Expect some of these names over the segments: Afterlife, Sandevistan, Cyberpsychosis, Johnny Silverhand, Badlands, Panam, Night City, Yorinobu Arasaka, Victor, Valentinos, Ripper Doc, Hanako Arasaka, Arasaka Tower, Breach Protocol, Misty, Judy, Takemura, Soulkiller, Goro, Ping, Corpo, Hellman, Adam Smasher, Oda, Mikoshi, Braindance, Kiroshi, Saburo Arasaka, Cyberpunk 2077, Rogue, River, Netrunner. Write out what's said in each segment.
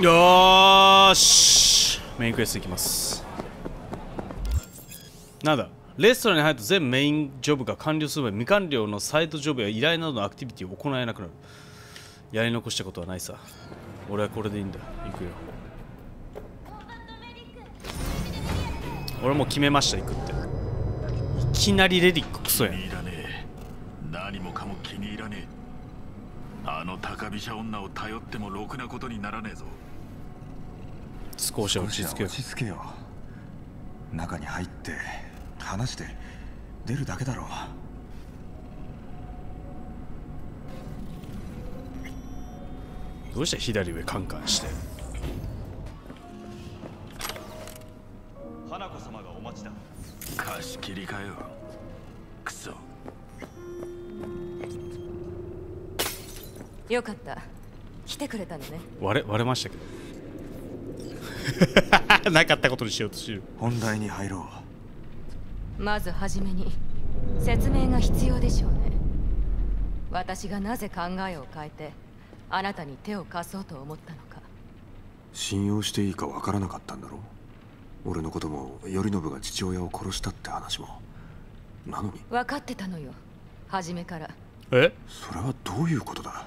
よーし、メインクエストいきます。なんだ、レストランに入ると全メインジョブが完了する前、未完了のサイドジョブや依頼などのアクティビティを行えなくなる。やり残したことはないさ。俺はこれでいいんだ。行くよ。俺もう決めました、行くって。いきなりレディッククソやん。何もかも気に入らねえ。あの高飛車女を頼ってもろくなことにならねえぞ。少し落ち着けよ。落ち着けよ。中に入って話して出るだけだろう。どうして左上カンカンして。花子様がお待ちだ。貸し切りかよ。クソ。よかった。来てくれたのね。割れましたけど。なかったことにしようとしてる。本題に入ろう。まずはじめに説明が必要でしょうね。私がなぜ考えを変えてあなたに手を貸そうと思ったのか。信用していいかわからなかったんだろう。俺のことも頼信が父親を殺したって話も。なのに。分かってたのよ。初めから。え？それはどういうことだ。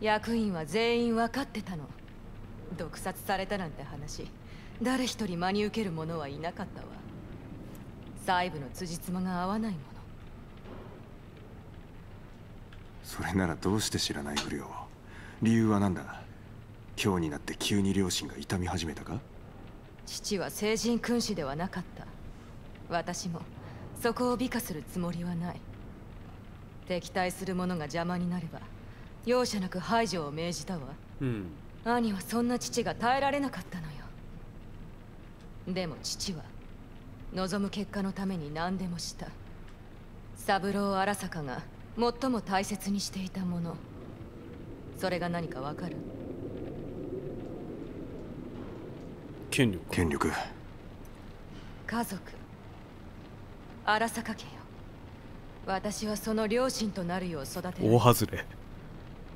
役員は全員分かってたの。毒殺されたなんて話、誰一人真に受ける者はいなかったわ。細部の辻褄が合わないもの。それならどうして知らない不良。理由は何だ。今日になって急に両親が痛み始めたか。父は聖人君子ではなかった。私もそこを美化するつもりはない。敵対する者が邪魔になれば容赦なく排除を命じたわ、うん、兄はそんな父が耐えられなかったのよ。でも父は望む結果のために何でもした。三郎荒坂が最も大切にしていたもの、それが何かわかる。権力、家族、荒坂家よ。私はその両親となるよう育てる。大外れ。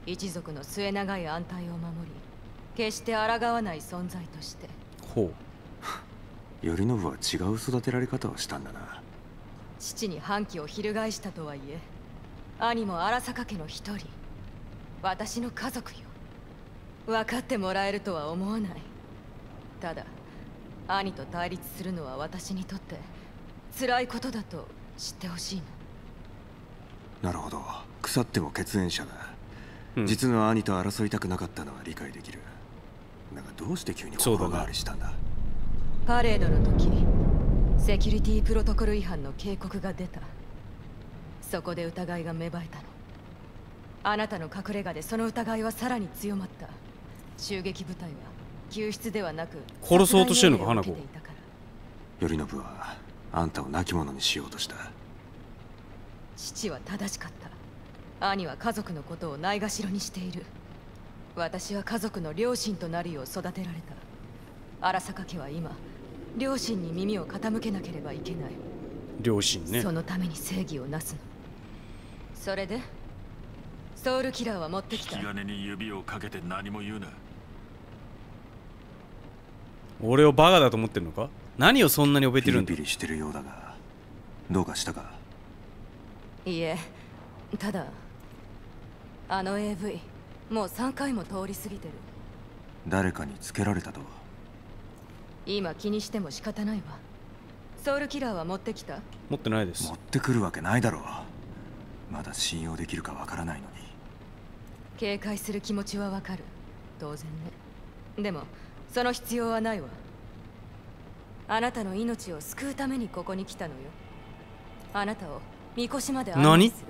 一族の末長い安泰を守り、決して抗わない存在として。ほう。頼信は違う育てられ方をしたんだな。父に反旗を翻したとはいえ、兄も荒坂家の一人。私の家族よ。分かってもらえるとは思わない。ただ、兄と対立するのは私にとって辛いことだと知ってほしいの。なるほど。腐っても血縁者だ、うん、実の兄と争いたくなかったのは理解できる。だがどうして急に心変わりしたんだ。パレードの時、セキュリティプロトコル違反の警告が出た。そこで疑いが芽生えたの。あなたの隠れ家でその疑いはさらに強まった。襲撃部隊は救出ではなく殺そうとしてるのか。花子、頼信はあんたを亡き者にしようとした。父は正しかった。兄は家族のことをないがしろにしている。私は家族の両親となるよう育てられた。荒坂家は今、両親に耳を傾けなければいけない。両親ね。そのために正義をなすの。それで、ソウルキラーは持ってきた。引き金に指をかけて何も言うな。俺をバカだと思ってるのか。何をそんなに怯えてるんだ。ピリピリしてるようだが、どうかしたか。いいえ、ただあの AV もう3回も通り過ぎてる。誰かにつけられたとは。今気にしても仕方ないわ。ソウルキラーは持ってきた。持ってないです。持ってくるわけないだろう。まだ信用できるかわからないのに。警戒する気持ちはわかる。当然ね。でもその必要はないわ。あなたの命を救うためにここに来たのよ。あなたをみこしまで案内する。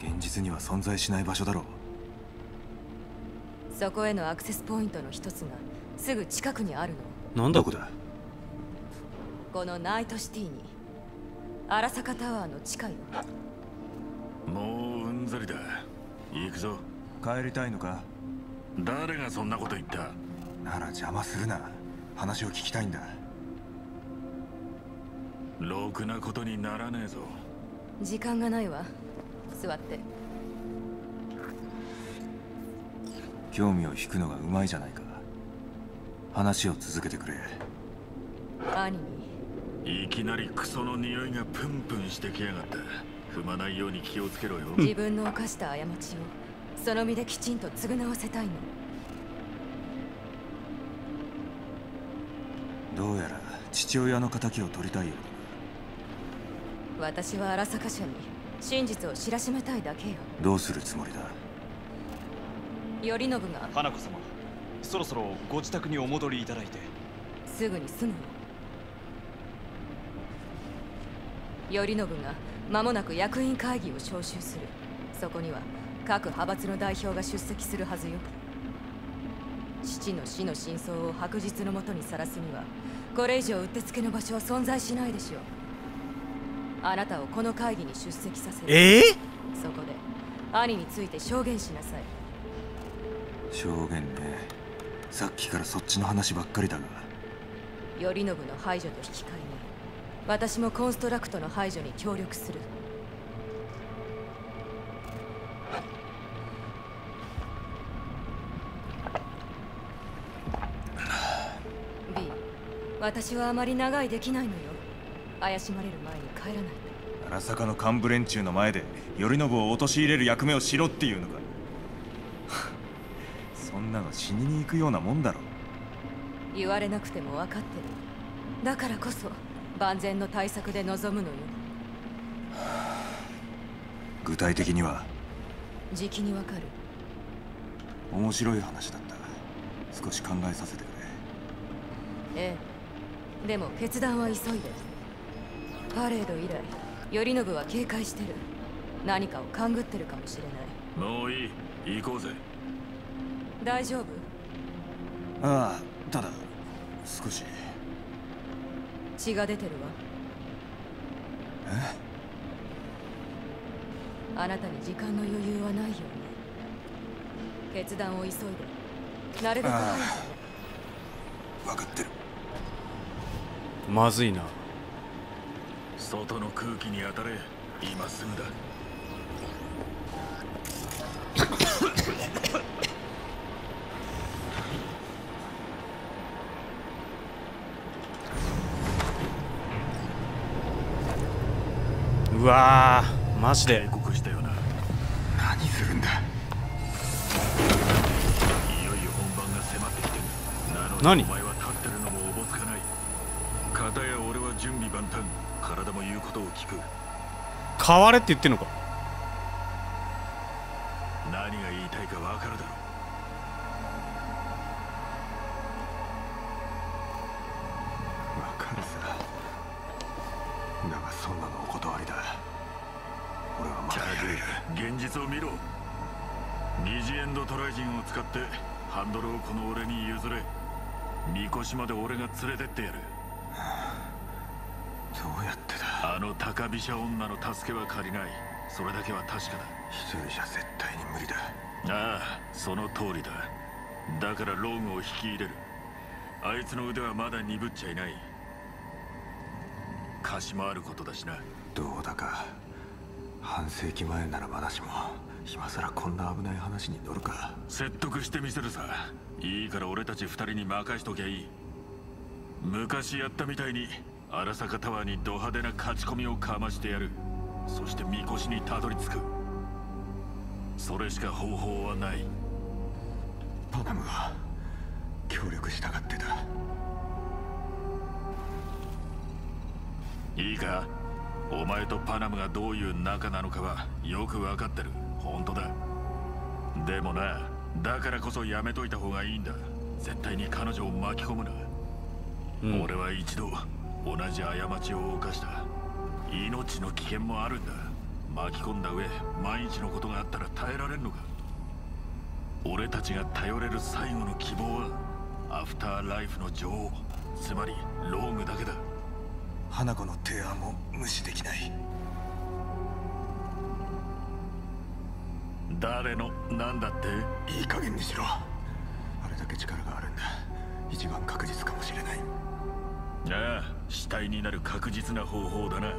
何？現実には存在しない場所だろう。そこへのアクセスポイントの一つがすぐ近くにあるの。なんだこれ。このナイトシティに荒坂タワーの地下よ。もううんざりだ。行くぞ。帰りたいのか。誰がそんなこと言った。なら邪魔するな。話を聞きたいんだ。ろくなことにならねえぞ。時間がないわ。座って。興味を引くのがうまいじゃないか。話を続けてくれ。兄にいきなりクソの匂いがプンプンしてきやがった。踏まないように気をつけろよ。自分の犯した過ちをその身できちんと償わせたいの。どうやら父親の仇を取りたいようだ。私は荒坂社に真実を知らしめたいだけよ。どうするつもりだ。頼信が。花子様、そろそろご自宅にお戻りいただいて。すぐに済むよ。頼信が間もなく役員会議を招集する。そこには各派閥の代表が出席するはずよ。父の死の真相を白日のもとにさらすにはこれ以上うってつけの場所は存在しないでしょう。あなたをこの会議に出席させる。そこで兄について証言しなさい。証言ね。さっきからそっちの話ばっかりだが。頼信の排除と引き換えに私もコンストラクトの排除に協力する。B、私はあまり長いできないのよ。怪しまれる前に帰らないと。荒坂の幹部連中の前で頼信を陥れる役目をしろっていうのか。そんなの死にに行くようなもんだろ。言われなくても分かってる。だからこそ万全の対策で臨むのよ。具体的にはじきに分かる。面白い話だった。少し考えさせてくれ。でも決断は急いで。パレード以来頼信は警戒してる。何かを勘ぐってるかもしれない。もういい、行こうぜ。大丈夫？ああ、ただ少し血が出てるわ。あなたに時間の余裕はないように。決断を急いで、なるべく早く。分かってる。まずいな。外の空気に当たれ。今すぐだ。うわー、マジで。何するんだ。いよいよ本番が迫ってきてる。なのにお前は立ってるのもおぼつかない。片や俺は準備万端。体も言うことを聞く。変われって言ってんのか。何が言いたいかわかるだろう。現実を見ろ。二次エンドトライジンを使ってハンドルをこの俺に譲れ。みこしまで俺が連れてってやる。どうやってだ。あの高飛車女の助けは借りない。それだけは確かだ。一人じゃ絶対に無理だ。ああ、その通りだ。だからローグを引き入れる。あいつの腕はまだ鈍っちゃいない。貸し回ることだしな。どうだか。半世紀前ならまだしも、今さらこんな危ない話に乗るか。説得してみせるさ。いいから俺たち二人に任しときゃいい。昔やったみたいに荒坂タワーにド派手な勝ち込みをかましてやる。そしてみこしにたどり着く。それしか方法はない。パナムは協力したがってた。いいか、お前とパナムがどういう仲なのかはよく分かってる。本当だ。でもな、だからこそやめといた方がいいんだ。絶対に彼女を巻き込むな。俺は一度同じ過ちを犯した。命の危険もあるんだ。巻き込んだ上毎日のことがあったら耐えられるのか。俺たちが頼れる最後の希望はアフターライフの女王、つまりローグだけだ。花子の提案も無視できない。誰の何だって。いい加減にしろ。あれだけ力があるんだ。一番確実かもしれない。ああ、死体になる確実な方法だな。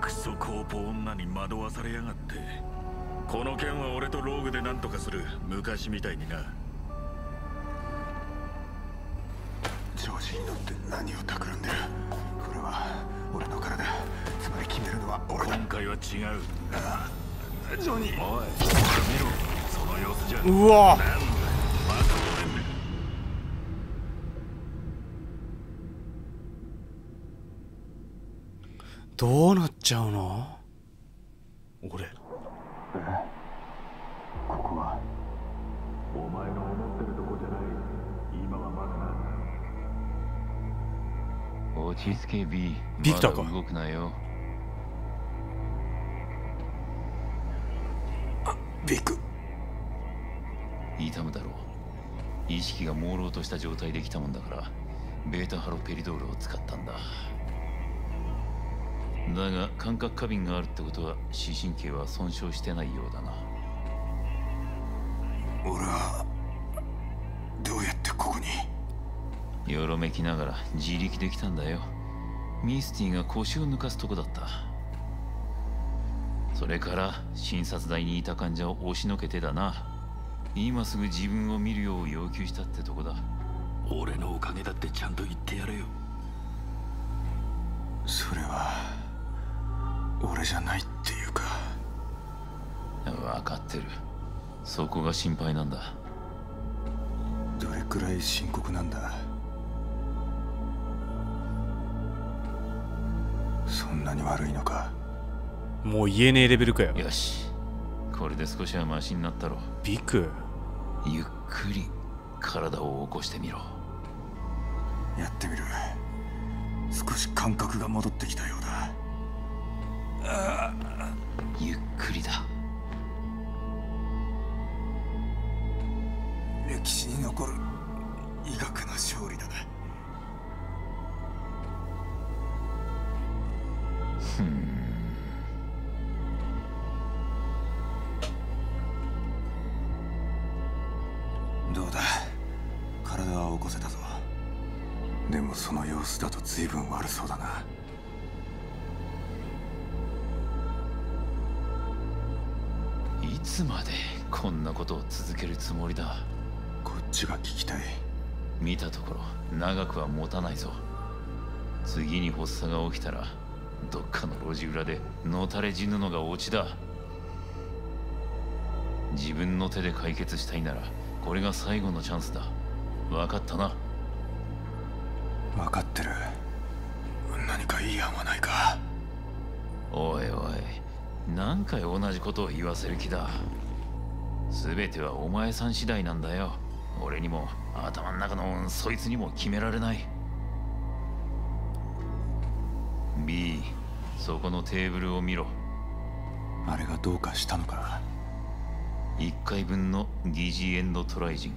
クソコーポ女に惑わされやがって。この件は俺とローグで何とかする。昔みたいにな。調子に乗って何を企んでる。これは俺の体。つまり決めるのは俺だ。今回は違う。ああ、ジョニー。おい、見ろ。その様子じゃ。うわ。どうなっちゃうの？俺。ここはお前の思ってるとこじゃない。今はまだな。落ち着け B。ビクターか。動くなよ。あ、ビク。痛むだろう。意識が朦朧とした状態で来たもんだから、ベータハロペリドールを使ったんだ。だが感覚過敏があるってことは視神経は損傷してないようだな。俺はどうやってここに。よろめきながら自力できたんだよ。ミスティが腰を抜かすとこだった。それから診察台にいた患者を押しのけてだな。今すぐ自分を見るよう要求したってとこだ。俺のおかげだってちゃんと言ってやれよ。それは俺じゃないっていうか。分かってる。そこが心配なんだ。どれくらい深刻なんだ。そんなに悪いのか。もう言えねえレベルかよ。よし、これで少しはマシになったろ。ビク、ゆっくり体を起こしてみろ。やってみる。少し感覚が戻ってきたようだ。ゆっくりだ。歴史に残る医学の勝利だな。どうだ、体は起こせたぞ。でもその様子だと随分悪そうだな。いつまでこんなことを続けるつもりだ。こっちが聞きたい。見たところ長くは持たないぞ。次に発作が起きたらどっかの路地裏でのたれ死ぬのがオチだ。自分の手で解決したいならこれが最後のチャンスだ。分かったな。分かってる。何かいい案はないか。おいおい、何回同じことを言わせる気だ。全てはお前さん次第なんだよ。俺にも頭の中のそいつにも決められない。 B、 そこのテーブルを見ろ。あれがどうかしたのか。1回分の疑似エンドトライジン、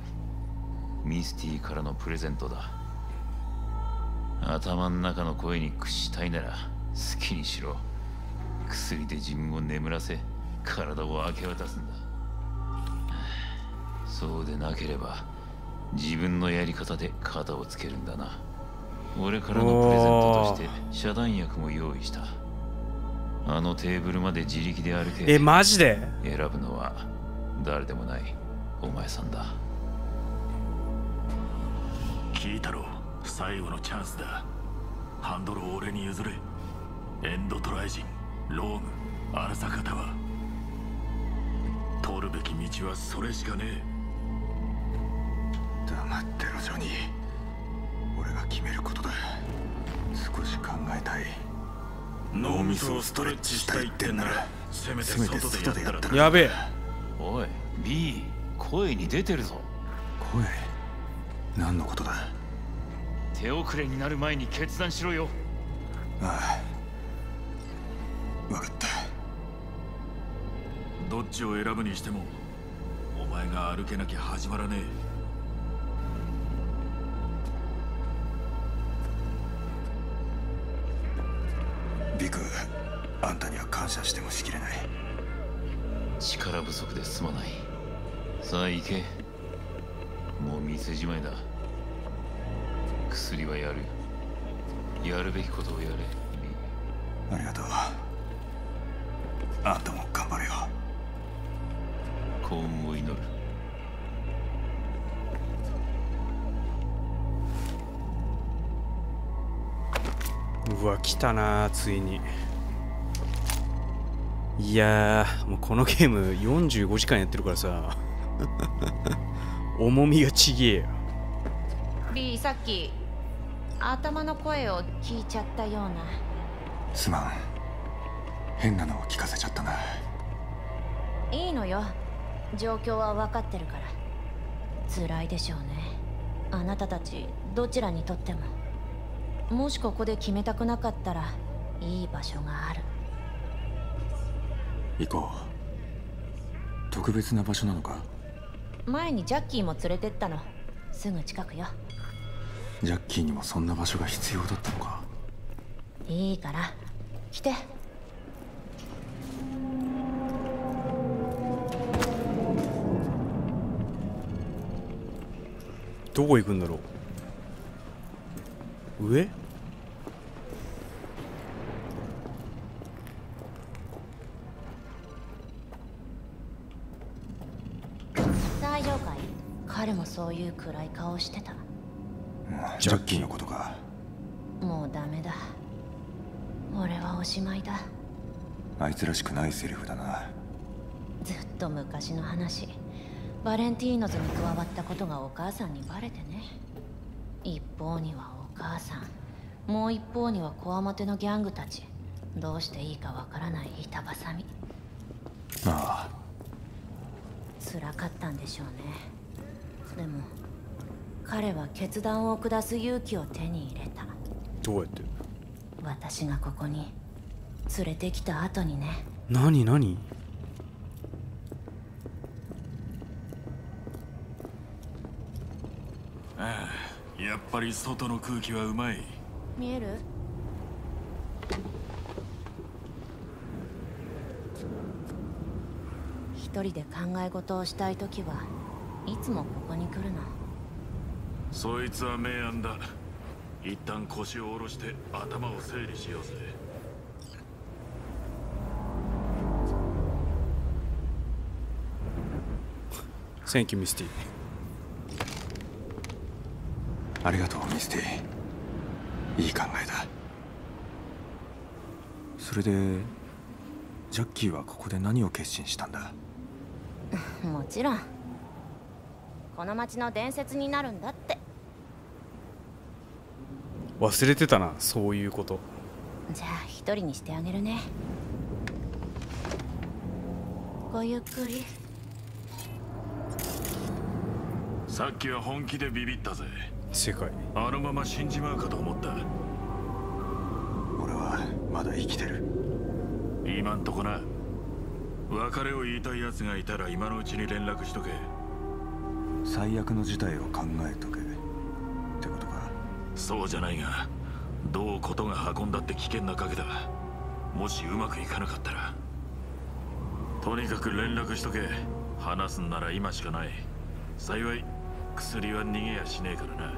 ミスティからのプレゼントだ。頭の中の声に屈したいなら好きにしろ。薬で自分を眠らせ体を明け渡すんだ。そうでなければ自分のやり方で肩をつけるんだな。俺からのプレゼントとして遮断薬も用意した。あのテーブルまで自力で歩け。え、マジで選ぶのは誰でもないお前さんだ。聞いたろ、最後のチャンスだ。ハンドルを俺に譲れ。エンドトライジン、ローグ、あらさ方は通るべき道はそれしかねえ。黙ってろジョニー、俺が決めることだ。少し考えたい。脳みそをストレッチしたいってんならせめて外でやったら。やべえ。おい B、 声に出てるぞ。声、何のことだ。手遅れになる前に決断しろよ。ああ、分かった。どっちを選ぶにしてもお前が歩けなきゃ始まらねえ。ビク、あんたには感謝してもしきれない。力不足ですまない。さあ行け、もう店じまいだ。薬はやる。やるべきことをやれ。ありがとう。あんたも頑張れよ。幸運を祈る。うわ、来たな、ついに。いやー、もうこのゲーム45時間やってるからさ重みがちげえよ。B、さっき頭の声を聞いちゃったような。すまん、変なのを聞かせちゃったな。いいのよ、状況は分かってるから。辛いでしょうね、あなたたちどちらにとっても。もしここで決めたくなかったらいい場所がある。行こう。特別な場所なのか。前にジャッキーも連れてったの、すぐ近くよ。ジャッキーにもそんな場所が必要だったのか。いいから来て。どこ行くんだろう。上？大丈夫かい？彼もそういう暗い顔してた。ジャッキーのことか。もうダメだ、俺はおしまいだ。あいつらしくないセリフだな。ずっと昔の話。バレンティーノズに加わったことがお母さんにバレてね。一方にはお母さん、もう一方にはこわもてのギャングたち。どうしていいかわからない板挟み。ああ、辛かったんでしょうね。でも彼は決断を下す勇気を手に入れた。どうやって？私がここに連れてきた後にね。何ああ、やっぱり外の空気はうまい。見える？一人で考え事をしたいときはいつもここに来るの。そいつは名案だ。一旦腰を下ろして頭を整理しようぜ。Thank you, ミスティ。ありがとう、ミスティ。いい考えだ。それでジャッキーはここで何を決心したんだ？もちろんこの町の伝説になるんだって。忘れてたな、そういうこと。じゃあ一人にしてあげるね。ごゆっくり。さっきは本気でビビったぜ。世界あのまま死んじまうかと思った。俺はまだ生きてる。今んとこな。別れを言いたい奴がいたら今のうちに連絡しとけ。最悪の事態を考えとけってことか。そうじゃないが、どうことが運んだって危険な賭けだ。もしうまくいかなかったらとにかく連絡しとけ。話すんなら今しかない。幸い薬は逃げやしねえからな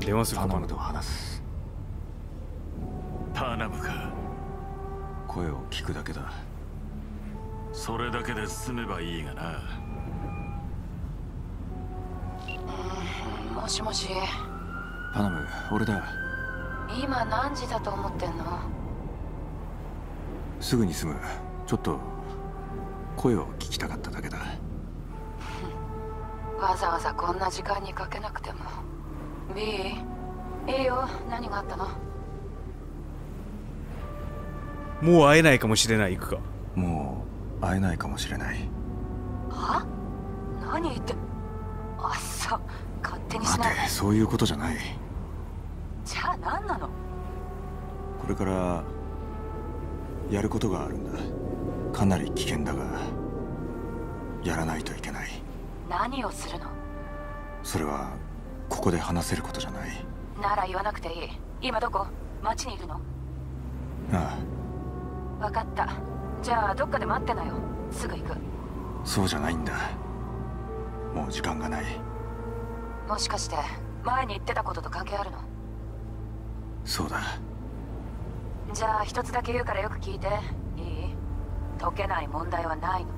電話することと話す。頼むか。声を聞くだけだ。それだけで済めばいいがな。もしもし。パナム、俺だ。今何時だと思ってんの？すぐに済む。ちょっと声を聞きたかっただけだわざわざこんな時間にかけなくても。 B、 いいよ。何があったの？もう会えないかもしれない。行くか。もう会えないかもしれない。は？何言って。あっさ、勝手にしない。待て、そういうことじゃない。じゃあ何なの？これからやることがあるんだ。かなり危険だがやらないといけない。何をするの？それはここで話せることじゃない。なら言わなくていい。今どこ？町にいるの？ああ、分かった。じゃあどっかで待ってなよ、すぐ行く。そうじゃないんだ、もう時間がない。もしかして前に言ってたことと関係あるの？そうだ。じゃあ一つだけ言うからよく聞いていい？解けない問題はないの。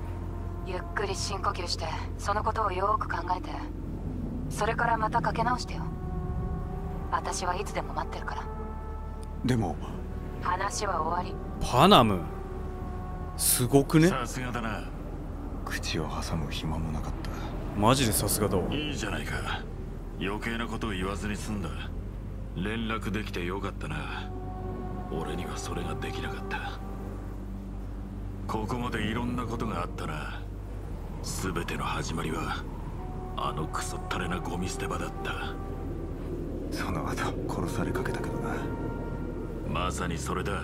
ゆっくり深呼吸して、そのことをよーく考えて、それからまたかけ直してよ。私はいつでも待ってるから。でも話は終わり。パナムすごくね。さすがだな。口を挟む暇もなかった。マジでさすがだわ。いいじゃないか、余計なことを言わずに済んだ。連絡できてよかったな。俺にはそれができなかった。ここまでいろんなことがあったな。全ての始まりはあのクソったれなゴミ捨て場だった。その後殺されかけたけどな。まさにそれだ。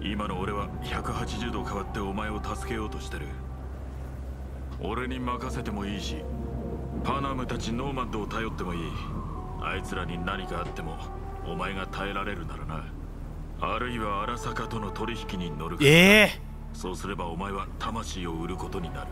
今の俺は180度変わってお前を助けようとしてる。俺に任せてもいいし、パナムたちノーマンドを頼ってもいい。あいつらに何かあってもお前が耐えられるならな。あるいは荒坂との取引に乗るか。そうすればお前は魂を売ることになる。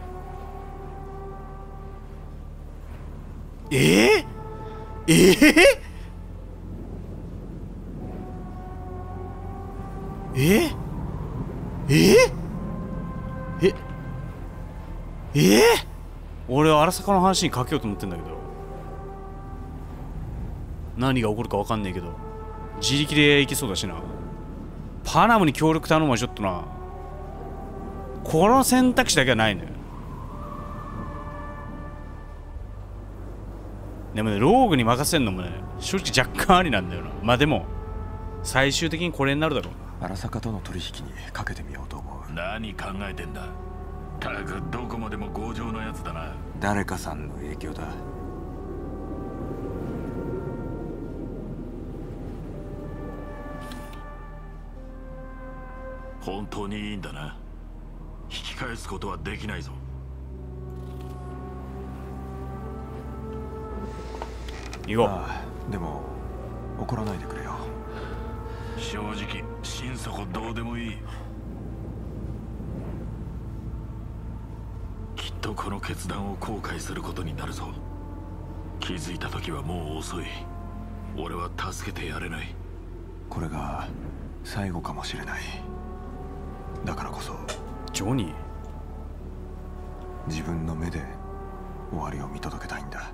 俺は荒坂の話にかけようと思ってんだけど、何が起こるかわかんねえけど自力で行けそうだしな。パナムに協力頼むはちょっとな。この選択肢だけはないのよ。でもね、ローグに任せんのもね、正直若干ありなんだよな。まあでも最終的にこれになるだろう。荒坂との取引にかけてみようと思う。何考えてんだ。たくどこまでも強情なやつだな。誰かさんの影響だ。本当にいいんだな。引き返すことはできないぞ。行こう。ああ、でも怒らないでくれよ。正直心底どうでもいい。きっとこの決断を後悔することになるぞ。気づいた時はもう遅い。俺は助けてやれない。これが最後かもしれない。だからこそジョニー、自分の目で終わりを見届けたいんだ。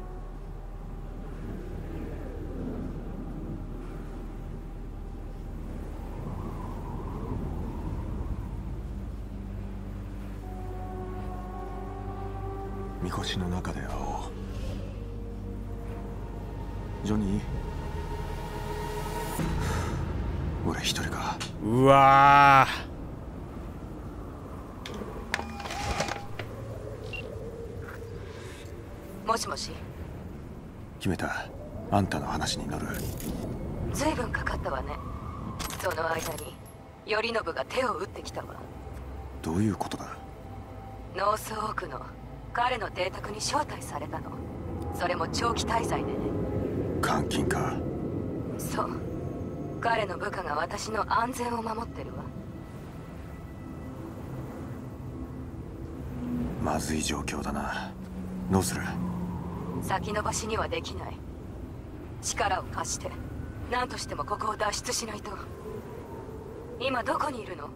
みこしの中で会おう。ジョニー、俺一人か。うわー、もしもし。決めた。あんたの話に乗る。ずいぶんかかったわね。その間に頼信が手を打ってきたわ。どういうことだ。ノースオークの彼の邸宅に招待されたの。それも長期滞在でね。監禁か。そう、彼の部下が私の安全を守ってるわ。まずい状況だな。どうする。先延ばしにはできない。力を貸して何としてもここを脱出しないと。今どこにいるの。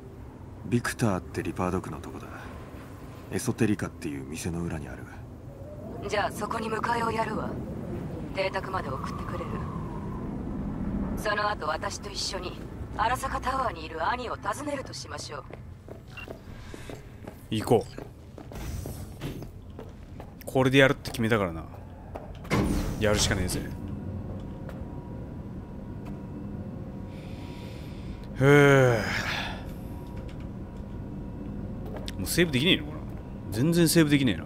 ビクターってリパード区のとこだ。エソテリカっていう店の裏にある。じゃあそこに迎えをやるわ。邸宅まで送ってくれる。その後私と一緒に荒坂タワーにいる兄を訪ねるとしましょう。行こう。これでやるって決めたからな。やるしかねえぜ。ふぅ、もうセーブできねえのかな。全然セーブできねえな。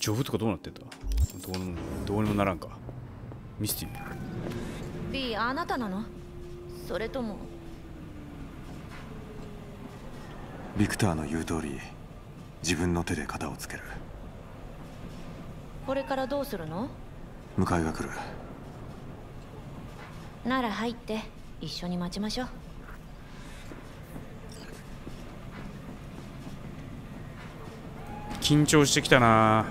ジョブとかどうなってんだ。どうにもならんか。ミスティ B、 あなたなの、それとも。ビクターの言う通り自分の手で型をつける。これからどうするの。迎えが来るなら入って一緒に待ちましょう。緊張してきたな。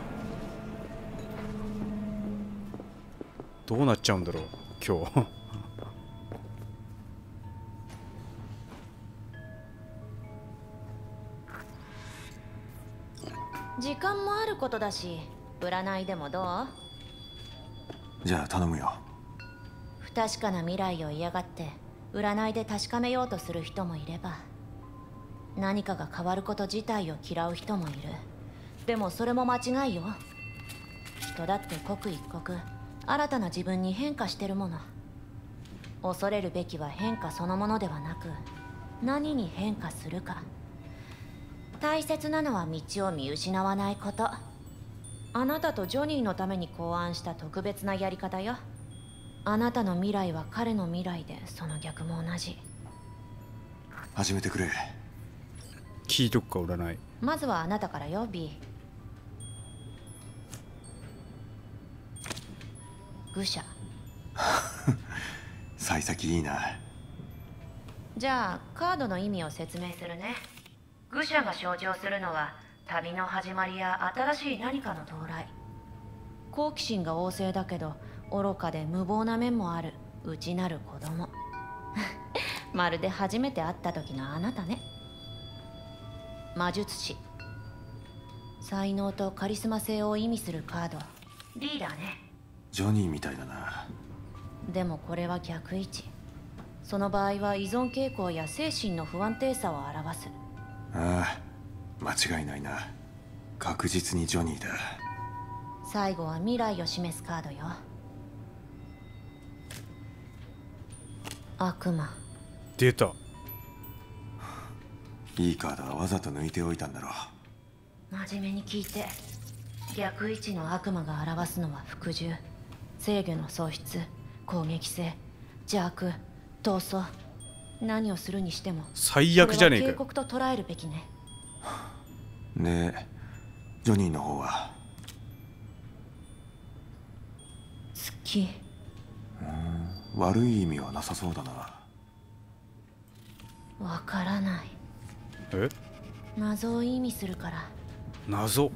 どうなっちゃうんだろう今日。ことだし、占いでもどう？じゃあ頼むよ。不確かな未来を嫌がって占いで確かめようとする人もいれば、何かが変わること自体を嫌う人もいる。でもそれも間違いよ。人だって刻一刻新たな自分に変化してるもの。恐れるべきは変化そのものではなく、何に変化するか。大切なのは道を見失わないこと。あなたとジョニーのために考案した特別なやり方よ。あなたの未来は彼の未来で、その逆も同じ。始めてくれ。聞いとくか、占い。まずはあなたからよ、B。愚者。幸先いいな。じゃあカードの意味を説明するね。愚者が象徴するのは旅の始まりや新しい何かの到来。好奇心が旺盛だけど愚かで無謀な面もある内なる子供。まるで初めて会った時のあなたね。魔術師。才能とカリスマ性を意味するカード。リーダーね。ジョニーみたいだな。でもこれは逆位置。その場合は依存傾向や精神の不安定さを表す。ああ、間違いないな。確実にジョニーだ。最後は未来を示すカードよ。悪魔。出た。いいカードはわざと抜いておいたんだろう。真面目に聞いて。逆位置の悪魔が表すのは服従、制御の喪失、攻撃性、邪悪、闘争。何をするにしても最悪じゃねえか。警告と捉えるべきね。で、ジョニーの方は月。悪い意味はなさそうだな。わからない。え？謎を意味するから。謎。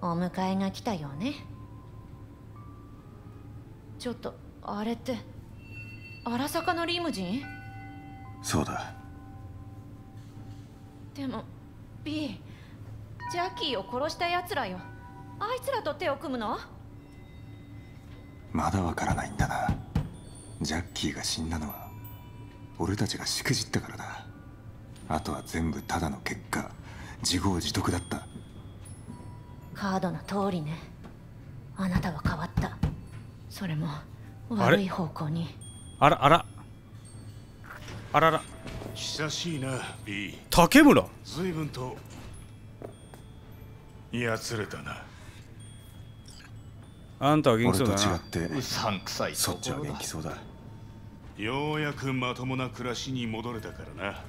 お迎えが来たよね。ちょっとあれって荒坂のリムジン？そうだ。でも B、 ジャッキーを殺したやつらよ。あいつらと手を組むの？まだわからないんだな。ジャッキーが死んだのは俺たちがしくじったからだ。あとは全部ただの結果、自業自得だった。カードの通りね。あなたは変わった。それも悪い方向に。あらあらあらら。久しいな、B。竹村。随分とやつれたな。あんたは元気そうだな。俺と違ってうさんくさいところだ。そっちは元気そうだ。ようやくまともな暮らしに戻れたからな。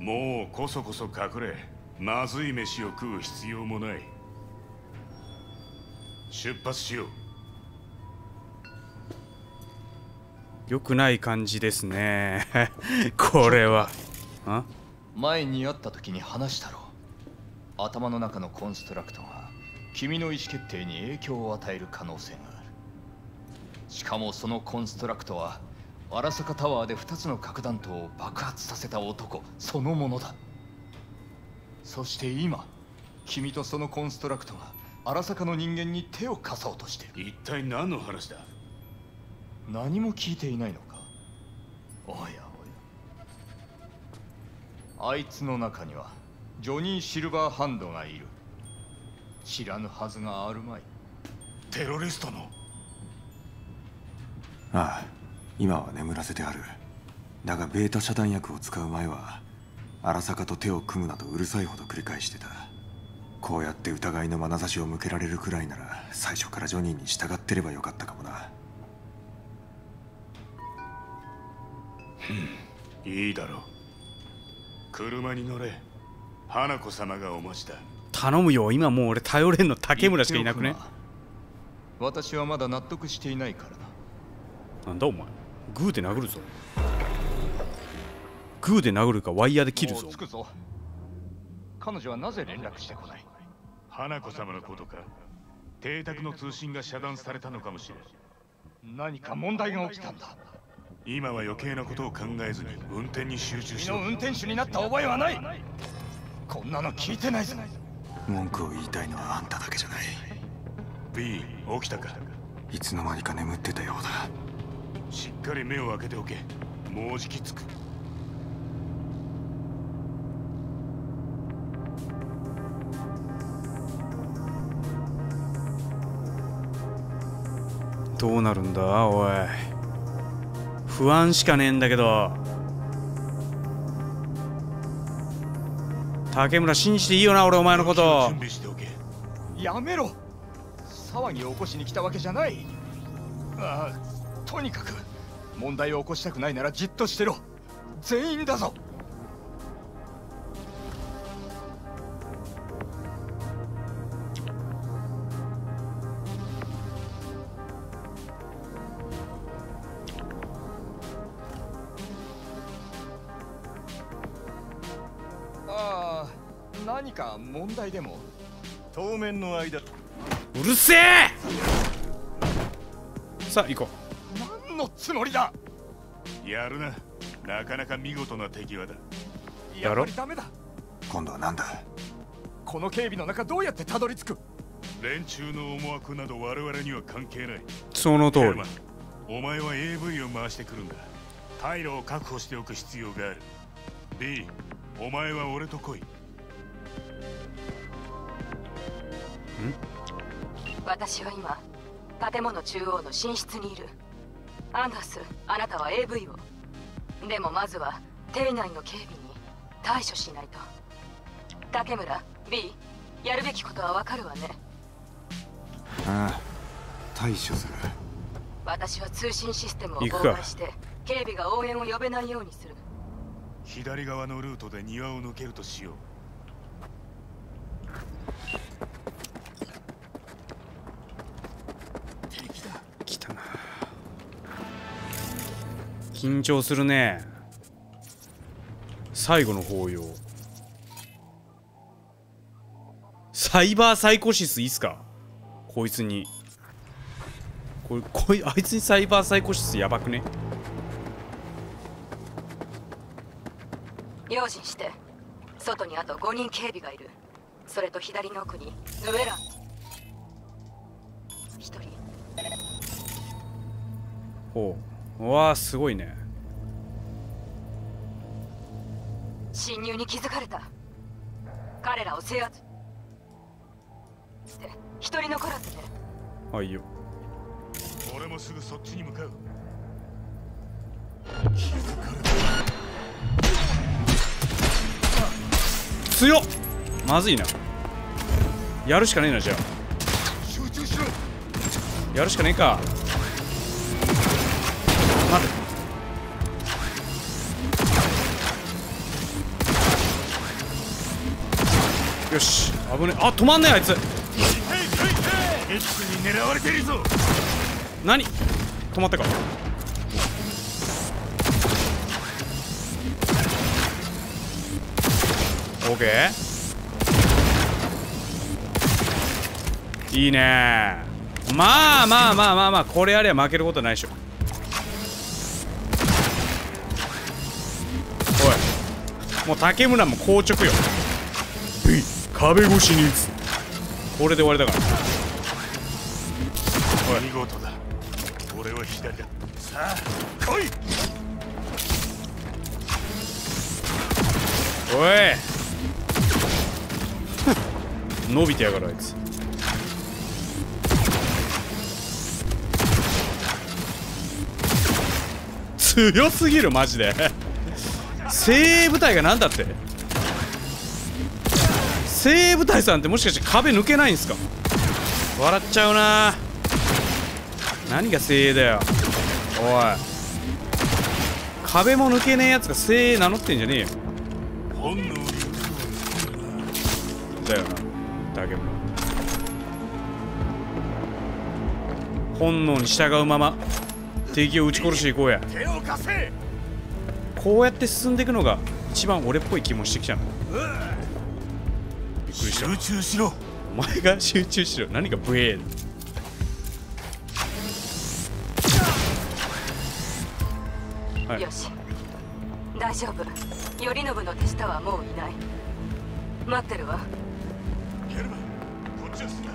もうこそこそ隠れ、まずい飯を食う必要もない。出発しよう。よくない感じですね。これは。あ？前に会った時に話したろ。頭の中のコンストラクトが君の意思決定に影響を与える可能性がある。しかもそのコンストラクトは荒坂タワーで2つの核弾頭を爆発させた男そのものだ。そして今君とそのコンストラクトが荒坂の人間に手を貸そうとしてる。一体何の話だ。何も聞いていないのか。おやおや、あいつの中にはジョニー・シルバーハンドがいる。知らぬはずがあるまい。テロリストの。ああ、今は眠らせてある。だがベータ遮断薬を使う前は荒坂と手を組むなどうるさいほど繰り返してた。こうやって疑いの眼差しを向けられるくらいなら、最初からジョニーに従ってればよかったかもな。いいだろう。車に乗れ。花子様がお待ちだ。頼むよ。今もう俺頼れんの竹村しかいなくね。私はまだ納得していないからな。なんだお前。グーで殴るぞ。グーで殴るかワイヤーで切るぞ。彼女はなぜ連絡してこない。花子様のことか。邸宅の通信が遮断されたのかもしれない。何か問題が起きたんだ。今は余計なことを考えずに運転に集中して。君の運転手になった覚えはない。こんなの聞いてないぞ。文句を言いたいのはあんただけじゃない。 B、 起きたか。いつの間にか眠ってたようだ。しっかり目を開けておけ。もうじきつく。どうなるんだおい。不安しかねえんだけど。竹村、信じていいよな俺お前のこと。準備しておけ。やめろ。騒ぎを起こしに来たわけじゃない。ああ、とにかく問題を起こしたくないならじっとしてろ。全員だぞ。何か問題でも。当面の間。うるせえ。さあ行こう。何のつもりだ。やるな。なかなか見事な手際だ。やっぱりダメだ。今度は何だ。この警備の中どうやってたどり着く。連中の思惑など我々には関係ない。その通り。お前は AV を回してくるんだ。退路を確保しておく必要がある。 B、 お前は俺と来い。私は今建物中央の寝室にいる。アンガス、あなたは AV を。でもまずは邸内の警備に対処しないと。竹村、 B、 やるべきことは分かるわね。ああ、対処する。私は通信システムを妨害して警備が応援を呼べないようにする。左側のルートで庭を抜けるとしよう。緊張するね。最後の抱擁。サイバーサイコシスいいっすか。こいつにあいつにサイバーサイコシスやばくね。用心して。外にあと5人警備がいる。それと左の奥にヌエラン1人。ほう、わー、すごいね。侵入に気づかれた。彼らを制圧して一人残らずね。はい、よ。俺もすぐそっちに向かう。強っ。まずいな。やるしかねえな。じゃあ集中しろ。やるしかねえか。待て。よし、危ね。あ、止まんねえあいつ。X に狙われているぞ。何、止まったか。オーケー、いいね。まあまあまあまあまあ、これありゃ負けることないでしょ。もう竹村も硬直よ。壁越しに打つ。これで終わりだから。おい、見事だ。俺は左だ。さあ来い。おい伸びてやがるあいつ。強すぎるマジで。精鋭部隊が何だって。精鋭部隊さんってもしかして壁抜けないんすか。笑っちゃうな。何が精鋭だよおい。壁も抜けねえやつが精鋭名乗ってんじゃねえよ。だよな竹村。本能に従うまま敵を撃ち殺していこうや。手を貸せ。こうやって進んでいくのが一番俺っぽい気もしてきたの。びっくりした。集中しろ。お前が集中しろ。何がブエー。はい、よし大丈夫。頼信の手下はもういない。待ってるわ。ケルマ、こっちはすな。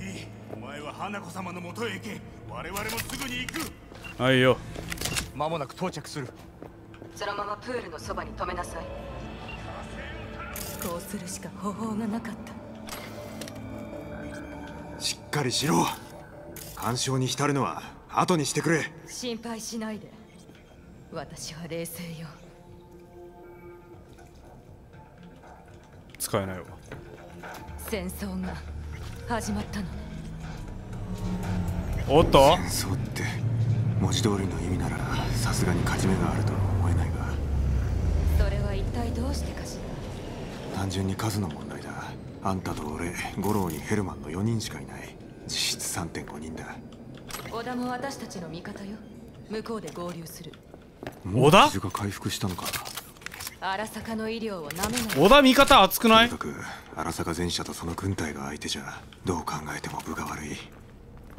いい、お前は花子様のもとへ行け。我々もすぐに行く。はいよ、間もなく到着する。そのままプールのそばに止めなさい。こうするしか方法がなかった。しっかりしろ。干渉に浸るのは後にしてくれ。心配しないで、私は冷静よ。使えないわ。戦争が始まったの。おっと、戦争って文字通りの意味ならさすがに勝ち目があるとは思えないが、それは一体どうしてかしら。単純に数の問題だ。あんたと俺、ゴローにヘルマンの4人しかいない。実質 3.5 人だ。織田も私たちの味方よ。向こうで合流する。織田が回復したのか。荒坂の医療をなめない。織田味方熱くない。とにかく荒坂全社とその軍隊が相手じゃ、どう考えても部が悪い。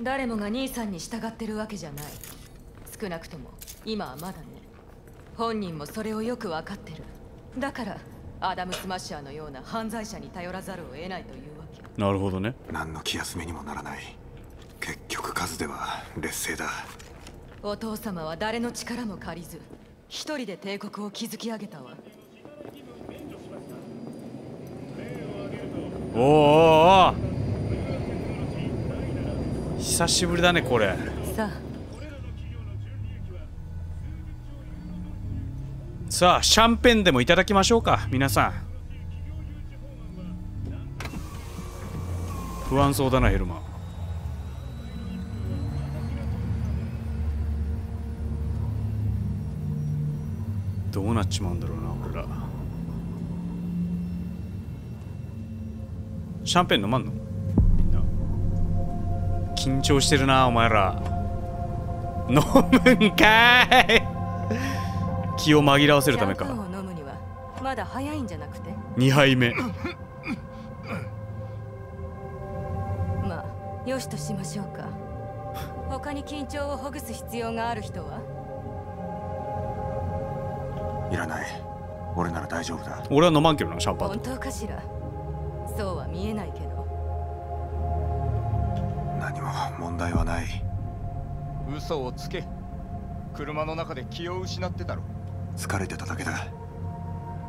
誰もが兄さんに従ってるわけじゃない。少なくとも今はまだね。本人もそれをよく分かってる。だからアダムスマッシャーのような犯罪者に頼らざるを得ないというわけ。なるほどね。何の気休めにもならない。結局数では劣勢だ。お父様は誰の力も借りず、一人で帝国を築き上げたわ。おーおーおー、久しぶりだねこれ。さあさあ、シャンペンでもいただきましょうか皆さん。不安そうだなヘルマン。どうなっちまうんだろうな俺ら。シャンペン飲まんのみんな。緊張してるなお前ら。飲むんかい気を紛らわせるためか。飲むにはまだ早いんじゃなくて。2杯目。まあよしとしましょうか。他に緊張をほぐす必要がある人はいらない。俺なら大丈夫だ。俺は飲まんけどなシャンパン。本当かしら。そうは見えないけど。何も問題はない。嘘をつけ。車の中で気を失ってたろ。疲れてただけだ。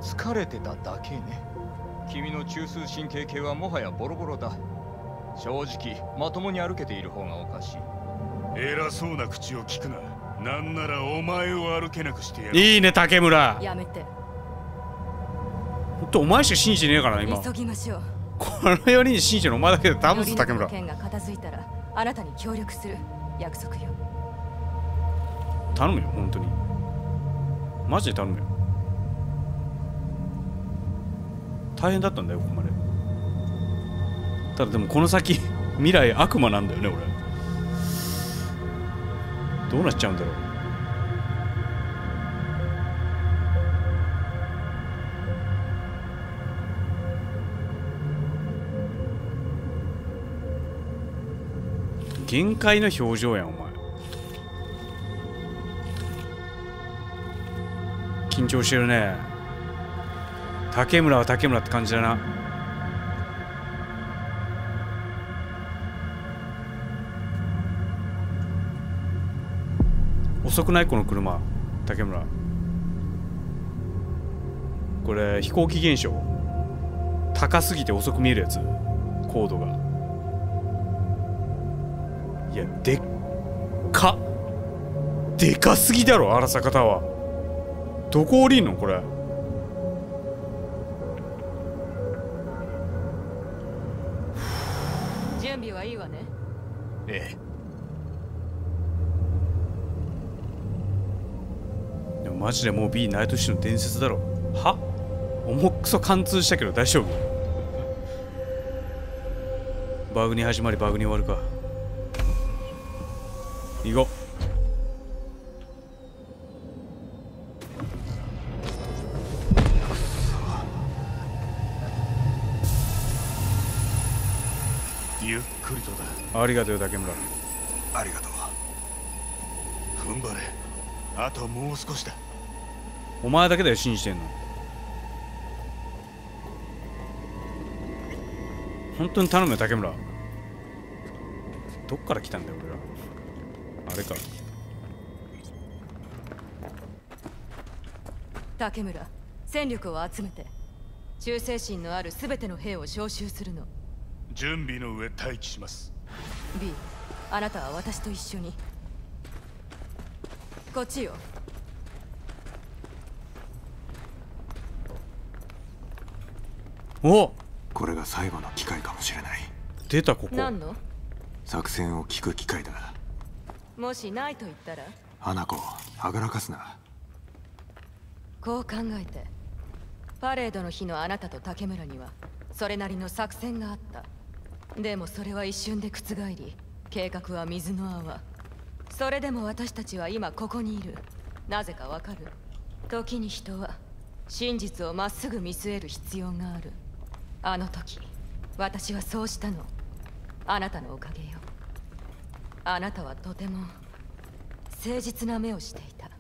疲れてただけね。君の中枢神経系はもはやボロボロだ。正直まともに歩けている方がおかしい。偉そうな口を聞くな。なんならお前を歩けなくしてやる。いいね竹村。やめて。ほんとお前しか信じねえからな今。急ぎましょう。この4人に信じるお前だけでダブス竹村。頼信の件が片付いたらあなたに協力する。約束よ。頼むよ本当に。マジで頼むよ。大変だったんだよここまで。ただでもこの先未来悪魔なんだよね俺。どうなっちゃうんだろう。限界の表情やんお前。緊張してるね。竹村は竹村って感じだな。遅くないこの車竹村。これ飛行機現象。高すぎて遅く見えるやつ。高度が。いやでっかでかすぎだろ荒坂タワー。どこ降りんのこれ。準備はいいわね。ええ。マジでもう B ナイトシの伝説だろ。は重くそ貫通したけど大丈夫。バグに始まりバグに終わるか。行こう。ゆっくりとだ。ありがとうよ竹村。ありがとう。踏ん張れ。あともう少しだ。お前だけだよ信じてんの。本当に頼むよ竹村。どっから来たんだよ俺ら。あれか。竹村、戦力を集めて忠誠心のある全ての兵を招集するの。準備の上待機します。 B、 あなたは私と一緒にこっちよ。お、これが最後の機会かもしれない。出た、ここ。何の作戦を聞く機会だ。もしないと言ったら花子、はがらかすな。こう考えて、パレードの日のあなたと竹村にはそれなりの作戦があった。でもそれは一瞬で覆り、計画は水の泡。それでも私たちは今ここにいる。なぜかわかる。時に人は真実をまっすぐ見据える必要がある。あの時私はそうしたの。あなたのおかげよ。あなたはとても誠実な目をしていた。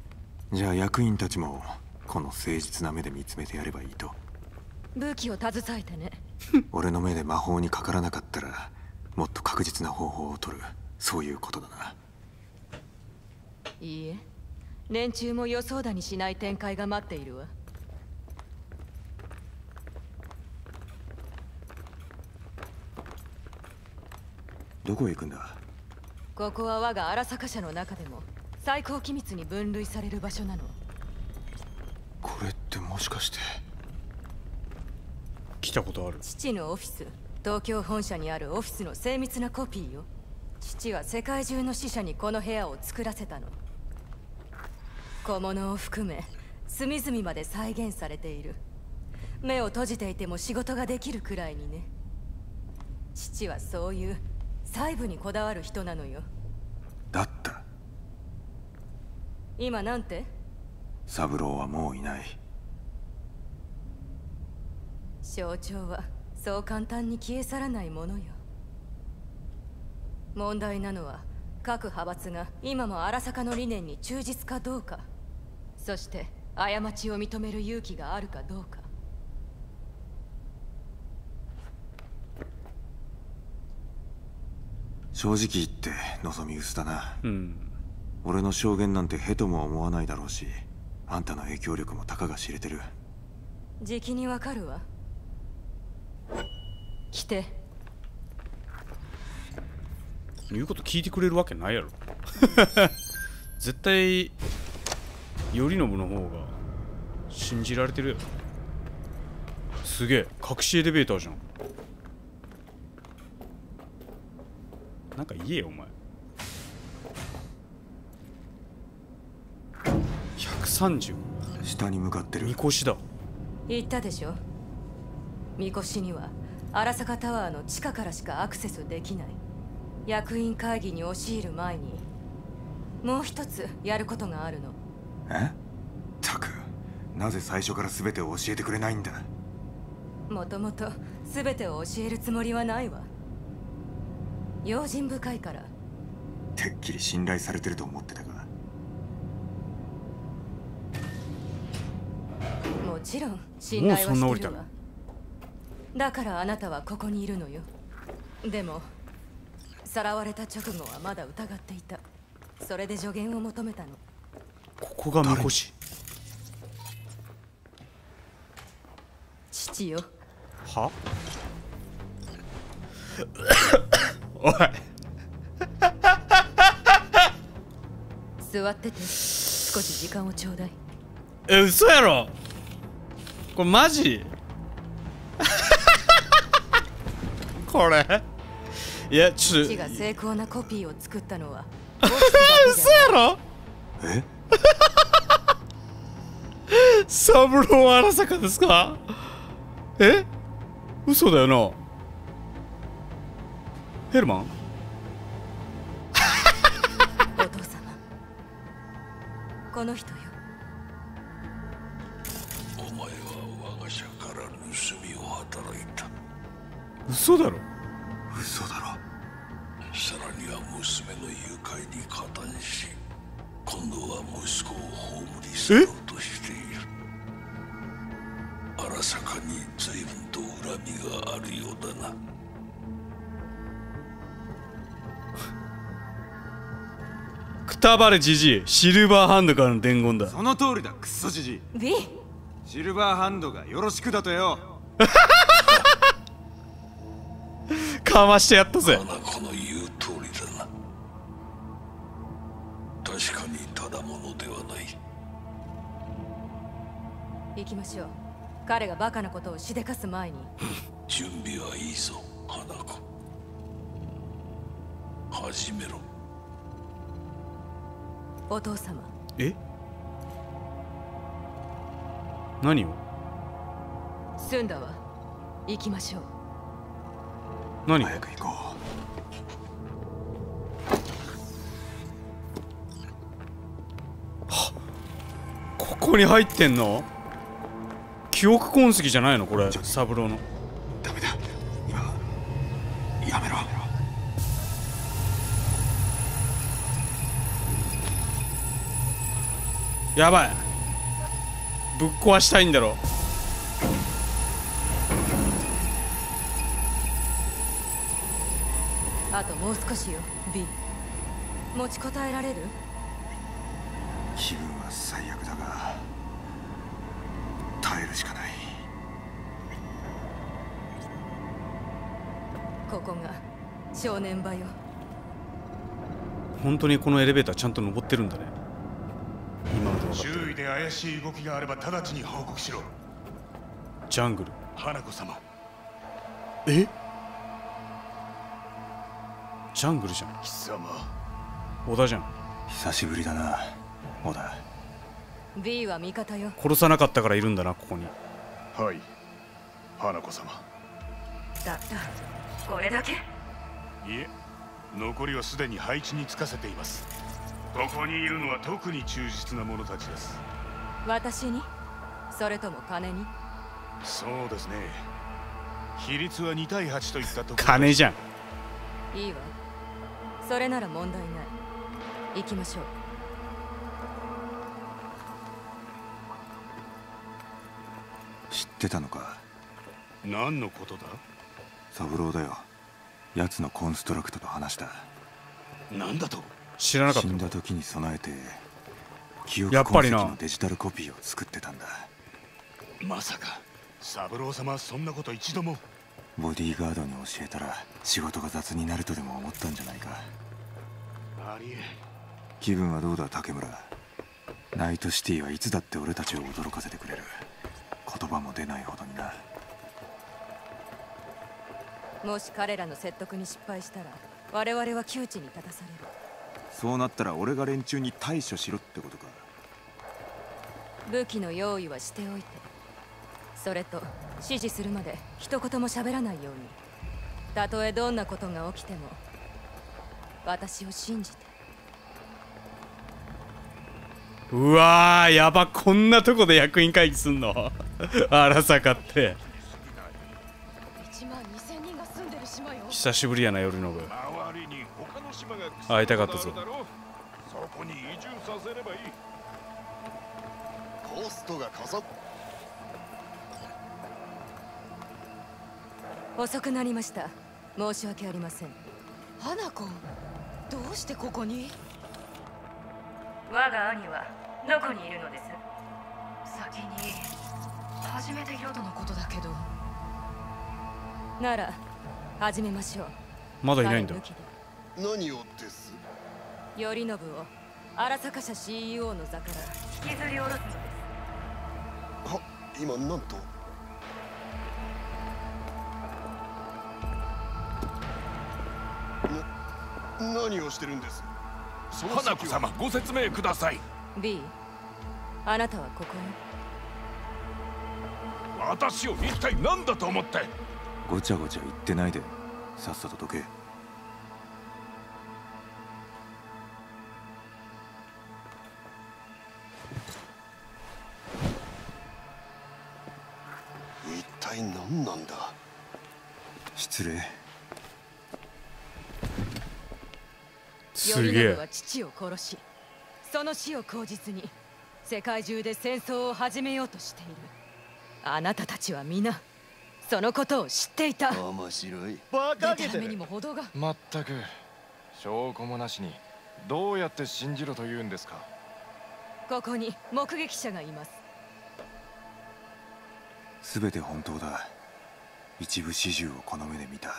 じゃあ役員たちもこの誠実な目で見つめてやればいいと。武器を携えてね。俺の目で魔法にかからなかったらもっと確実な方法を取る。そういうことだな。いいえ、連中も予想だにしない展開が待っているわ。どこへ行くんだ。ここは我が荒坂社の中でも最高機密に分類される場所なの。これってもしかして。来たことある。父のオフィス、東京本社にあるオフィスの精密なコピーよ。父は世界中の死者にこの部屋を作らせたの。小物を含め隅々まで再現されている。目を閉じていても仕事ができるくらいにね。父はそういう細部にこだわる人なのよ。だった。今なんて？サブローはもういない。象徴はそう簡単に消え去らないものよ。問題なのは各派閥が今も荒坂の理念に忠実かどうか、そして過ちを認める勇気があるかどうか。正直言って望み薄だな、俺の証言なんてへとも思わないだろうし、あんたの影響力もたかが知れてる。じきにわかるわ。来て。言うこと聞いてくれるわけないやろ。絶対頼信の方が信じられてるやろ。すげえ隠しエレベーターじゃん。なんか言えよお前。130、下に向かってる。みこしだ。言ったでしょ、みこしには荒坂タワーの地下からしかアクセスできない。役員会議に押し入る前にもう一つやることがあるの。え？たく、なぜ最初から全てを教えてくれないんだ。もともと全てを教えるつもりはないわ。用心深いから。てっきり信頼されてると思ってたが。もちろん信頼はしてるわ。だからあなたはここにいるのよ。でもさらわれた直後はまだ疑っていた。それで助言を求めたの。ここがみこし。父よ。は？おい。座ってて、少し時間をちょうだい。え、嘘やろ。これマジ？これ。いや、父が精巧なコピーを作ったのは。嘘やろ。え？サブロー荒坂ですか？え？嘘だよな。ヘルマン。お父様、この人よ。お前は我が社から盗みを働いた。嘘だろ。嘘だろ。さらには娘の誘拐に加担し、今度は息子を葬り去ろうとしている。荒坂に随分と恨みがあるようだな。くたばれじじい、シルバーハンドからの伝言だ。その通りだ、クソじじい。シルバーハンドがよろしくだとよ。かましてやったぜ。花子の言う通りだな。確かにただものではない。行きましょう。彼がバカなことをしでかす前に。準備はいいぞ、花子。始めろ。お父様。え？何を？済んだわ。行きましょう。何？早く行こう。はっ、ここに入ってんの？記憶痕跡じゃないのこれ、サブローの。ダメだ、今やめろ。やばい、ぶっ壊したいんだろ。あともう少しよ、B。持ちこたえられる？気分は最悪だが、耐えるしかない。ここが正念場よ。本当にこのエレベーターちゃんと登ってるんだね。今のところ。周囲で怪しい動きがあれば直ちに報告しろ。ジャングル。花子様。え？ジャングルじゃん。貴様。小田じゃん。久しぶりだな、小田。B は味方よ。殺さなかったからいるんだな、ここに。はい、花子様。だった。これだけ？いえ、残りはすでに配置につかせています。ここにいるのは特に忠実な者たちです。私に？それとも金に？そうですね。比率は2対8といったところ。金じゃん。いいわ。それなら問題ない。行きましょう。知ってたのか。何のことだ。サブローだよ。奴のコンストラクトと話した。何だと。知らなかった。死んだ時に備えて記憶痕跡のデジタルコピーを作ってたんだ。まさかサブロー様はそんなこと一度も。ボディーガードに教えたら仕事が雑になるとでも思ったんじゃないか。ありえん。気分はどうだ竹村。ナイトシティはいつだって俺たちを驚かせてくれる。言葉も出ないほどにな。もし彼らの説得に失敗したら我々は窮地に立たされる。そうなったら俺が連中に対処しろってことか。武器の用意はしておいて、それと指示するまで一言も喋らないように。たとえどんなことが起きても私を信じて。うわー、やば。こんなとこで役員会議すんの。荒坂って12000人が住んでる島よ。久しぶりやな、夜の部。会いたかったぞ。そこに移住させればいい。コストがかさっ。遅くなりました。申し訳ありません。花子、どうしてここに？我が兄はどこにいるのです？先に始めていろとのことだけど。なら始めましょう。まだいないんだ。何をです？頼信を荒坂社 CEO の座から引きずり下ろすのです。は、今なんと。何をしてるんです？花子様、ご説明ください。 B、 あなたはここに。私を一体何だと思って。ごちゃごちゃ言ってないで、さっさとどけ。一体何なんだ。失礼。すげえ。頼信は父を殺し、その死を口実に世界中で戦争を始めようとしている。あなたたちは皆そのことを知っていた。面白い。バカげてる。まったく証拠もなしにどうやって信じろと言うんですか。ここに目撃者がいます。すべて本当だ。一部始終をこの目で見た。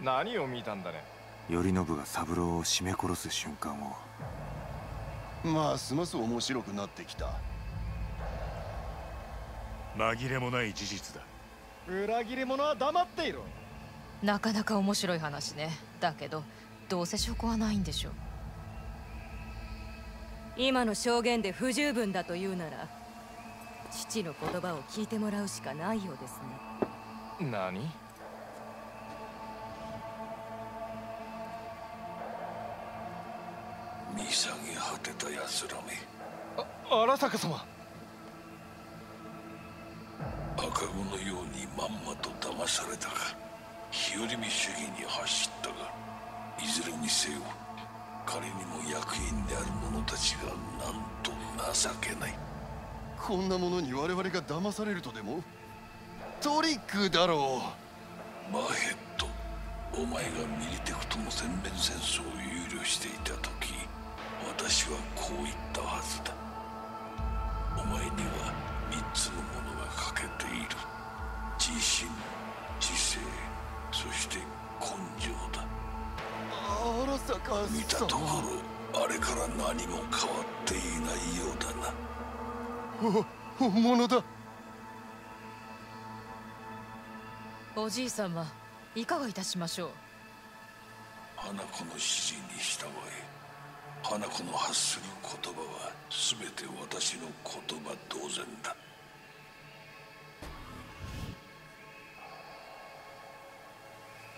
何を見たんだね。頼信が三郎を絞め殺す瞬間を。まあすます面白くなってきた。紛れもない事実だ。裏切り者は黙っていろ。なかなか面白い話ね。だけどどうせ証拠はないんでしょう。今の証言で不十分だというなら父の言葉を聞いてもらうしかないようですね。何？見下げ果てた奴らめ。荒坂様、赤子のようにまんまと騙されたが日和見主義に走ったが、いずれにせよ彼にも役員である者たちがなんと情けない。こんなものに我々が騙されるとでも。トリックだろう。マヘッド、お前がミリテクとの全面戦争を憂慮していた時、私はこう言ったはずだ。お前には3つのものが欠けている。自信、知性、そして根性だ。荒坂さん、見たところあれから何も変わっていないようだな。本物だ。おじい様、いかがいたしましょう。花子の指示に従え。花子の発する言葉は全て私の言葉同然だ。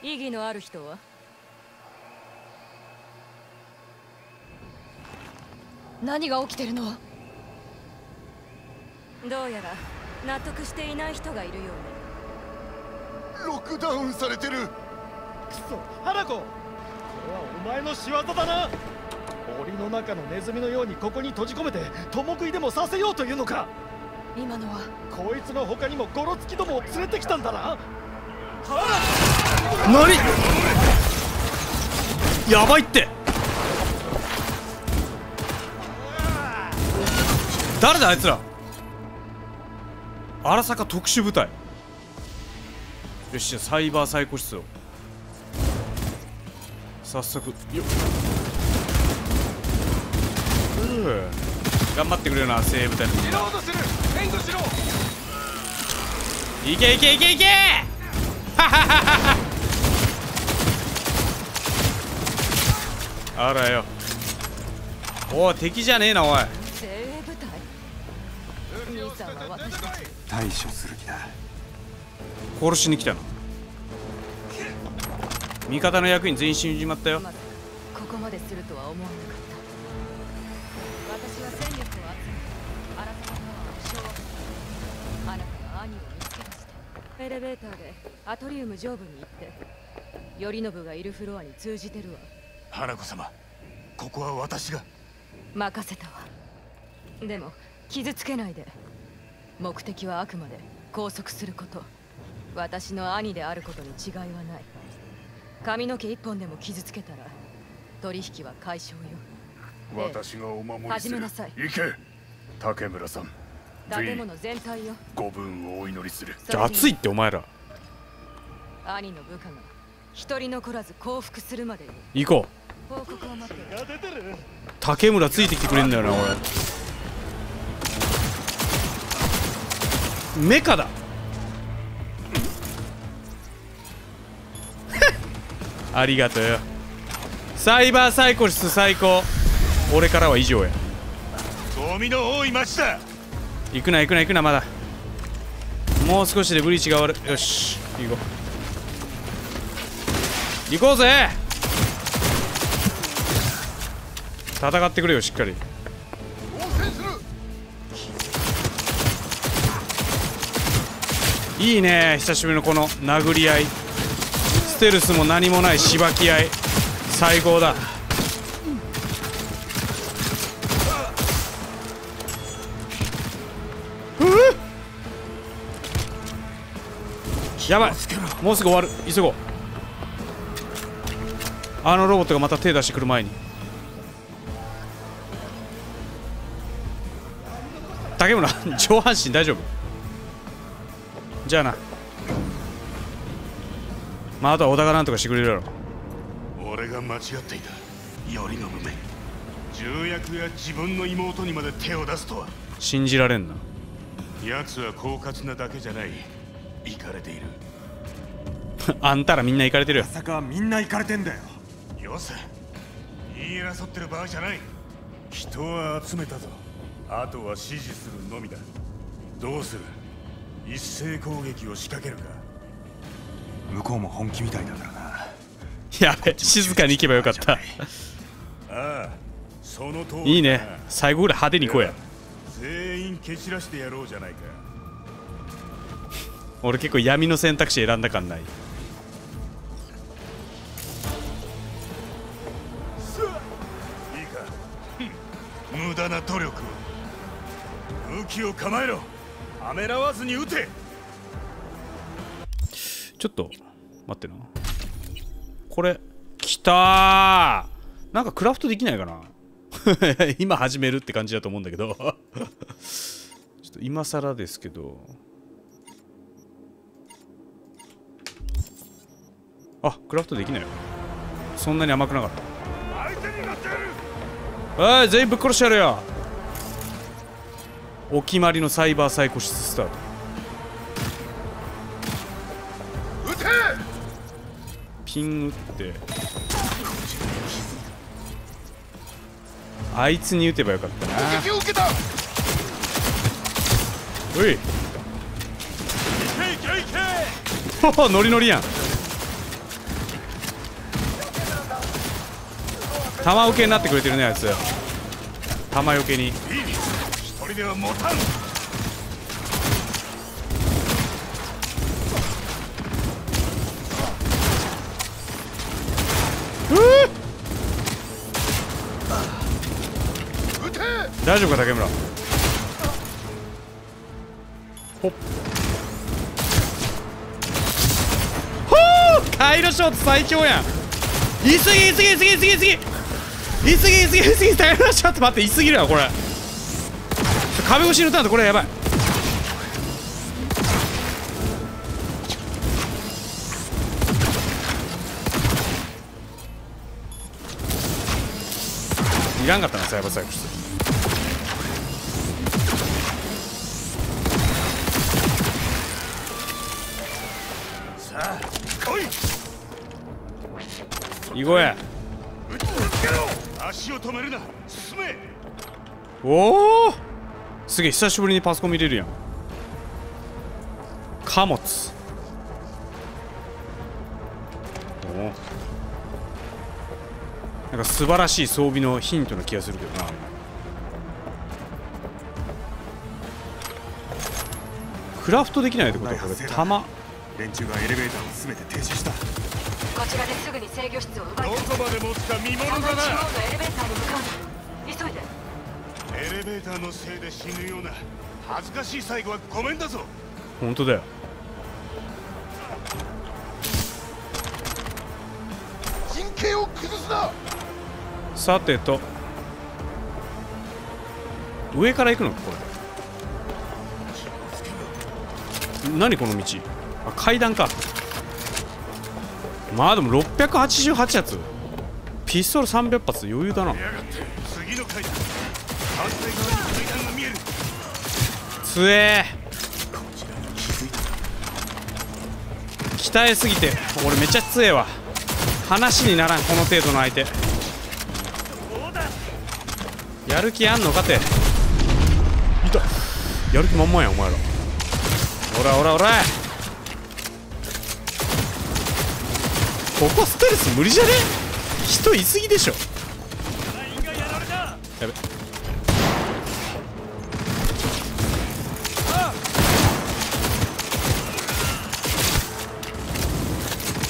意義のある人は？何が起きてるの？どうやら納得していない人がいるようね。ロックダウンされてる。クソ、花子、これはお前の仕業だな。檻の中のネズミのようにここに閉じ込めて共食いでもさせようというのか。今のはこいつの他にもゴロツキどもを連れてきたんだな。何、やばいって。誰だあいつら。荒坂特殊部隊。よし、じゃあサイバー最高室を早速よっ。頑張ってくれよな精鋭部隊。いけいけいけいけ。ハハハハハ。あらよ。おい、敵じゃねえなおい。対処する気だ。殺しに来たの。味方の役員全員死んじまったよ。ここまでするとは思わなかった。私は戦力を集め、あなたのパワーを掌握した。あなたが兄を見つけました。エレベーターでアトリウム上部に行って、頼信がいるフロアに通じてるわ。花子様、ここは私が。任せたわ。でも傷つけないで。目的はあくまで拘束すること。私の兄であることに違いはない。髪の毛一本でも傷つけたら取引は解消よ。私がお守りする。始めなさい。行け竹村さん。建物全体よ。ご分をお祈りする。じゃあ熱いってお前ら。兄の部下が一人残らず降伏するまでに行こう。報告を待ってる。竹村ついてきてくれんだよな俺。メカだ。ありがとうよ。サイバー最高室最高。俺からは以上や。ゴミの多い町だ。行くな行くな行くな。まだもう少しでブリーチが終わる。よし行こう行こうぜ。戦ってくれよしっかり。いいね久しぶりのこの殴り合い。ステルスも何もないしばき合い最高だ。やばい、もうすぐ終わる、急ごう。あのロボットがまた手出してくる前に。竹村上半身大丈夫じゃあな。まああとは小田がなんとかしてくれるだろう。俺が間違っていた。よりの無名重役や自分の妹にまで手を出すとは信じられんな。奴は狡猾なだけじゃない、イカれている。あんたらみんなイカれてるよ。まさかみんなイカれてんだよ。よせ、言い争ってる場合じゃない。人は集めたぞ、あとは指示するのみだ。どうする、一斉攻撃を仕掛けるか。向こうも本気みたいだからな。やべ、静かに行けばよかった。ああ、その通りだ。いいね、最後ぐらい派手に行こうや。全員蹴散らしてやろうじゃないか。俺結構闇の選択肢選んだかんない。いいか、無駄な努力を。武器を構えろ、ためらわずに撃て。ちょっと待ってな、これきたー。なんかクラフトできないかな。今始めるって感じだと思うんだけど。ちょっと今更ですけど、あ、クラフトできないよ。そんなに甘くなかった。おい、全員ぶっ殺してやるよ。お決まりのサイバーサイコシススタート。撃て。ピン打ってあいつに打てばよかったな。おい、おお、ノリノリやん。弾よけになってくれてるね、あいつ。弾よけに。大丈夫か竹村。ほっほー、カイロショート最強やん。いすぎいすぎいすぎいすぎいすぎいすぎいすぎいすぎ。カイロショート待って、いすぎるわこれ。壁越しに打たんとこれやばい。いらんかったな、サイバーサイコス。いこや。足を止めるな、進め。おお、すげえ、久しぶりにパソコン見れるやん。貨物。おお、なんか素晴らしい装備のヒントな気がするけどな。クラフトできないってことは、これ弾。連中がエレベーターをすべて停止した。こちらですぐに制御室を奪い、どこまで持つか見ものだな。エレベーターに向かうな、急いで。エレベーターのせいで死ぬような恥ずかしい最後はごめんだぞ。本当だよ。陣形を崩すな。さてと、上から行くのかこれ。何この道、あ、階段か。まあでも688発、ピストル300発余裕だな。つえー、鍛えすぎて俺めっちゃ強えわ。話にならん、この程度の相手。やる気あんのかて。いた、やる気満々やんお前ら。おらおらおら、ここステルス無理じゃね。人いすぎでしょ。やべ、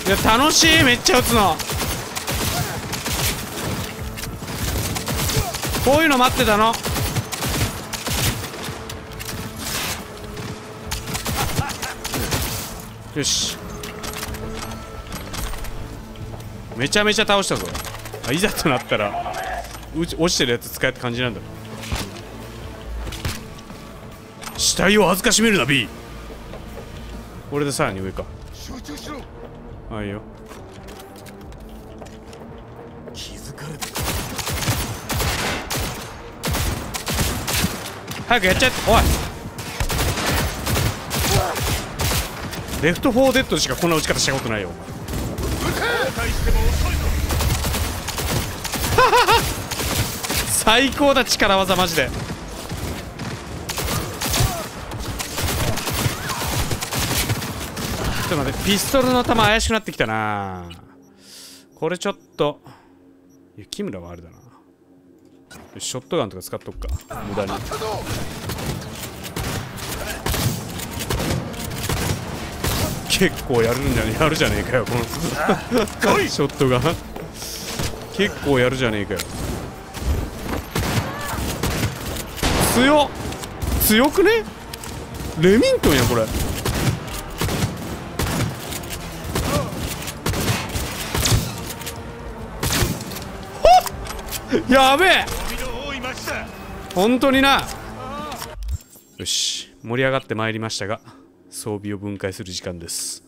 いや楽しい、めっちゃ撃つの。こういうの待ってたの。よし、めちゃめちゃ倒したぞ。あ、いざとなったら落ちてるやつ使えって感じなんだ。死体を恥ずかしめるな B。 これでさらに上か。ああ、いいよ。気づかれて早くやっちゃって。おい、レフト4デッドでしかこんな打ち方したことないよ。最高だ、力技マジで。ちょっと待って、ピストルの弾怪しくなってきたな。これちょっと、いや木村はあれだな、ショットガンとか使っとくか、無駄に。結構やるんじゃねえ、やるじゃねえかよこのショットガン結構やるじゃねえかよ。強くね、レミントンやこれ。やべえ、本当にな。よし、盛り上がってまいりましたが、装備を分解する時間です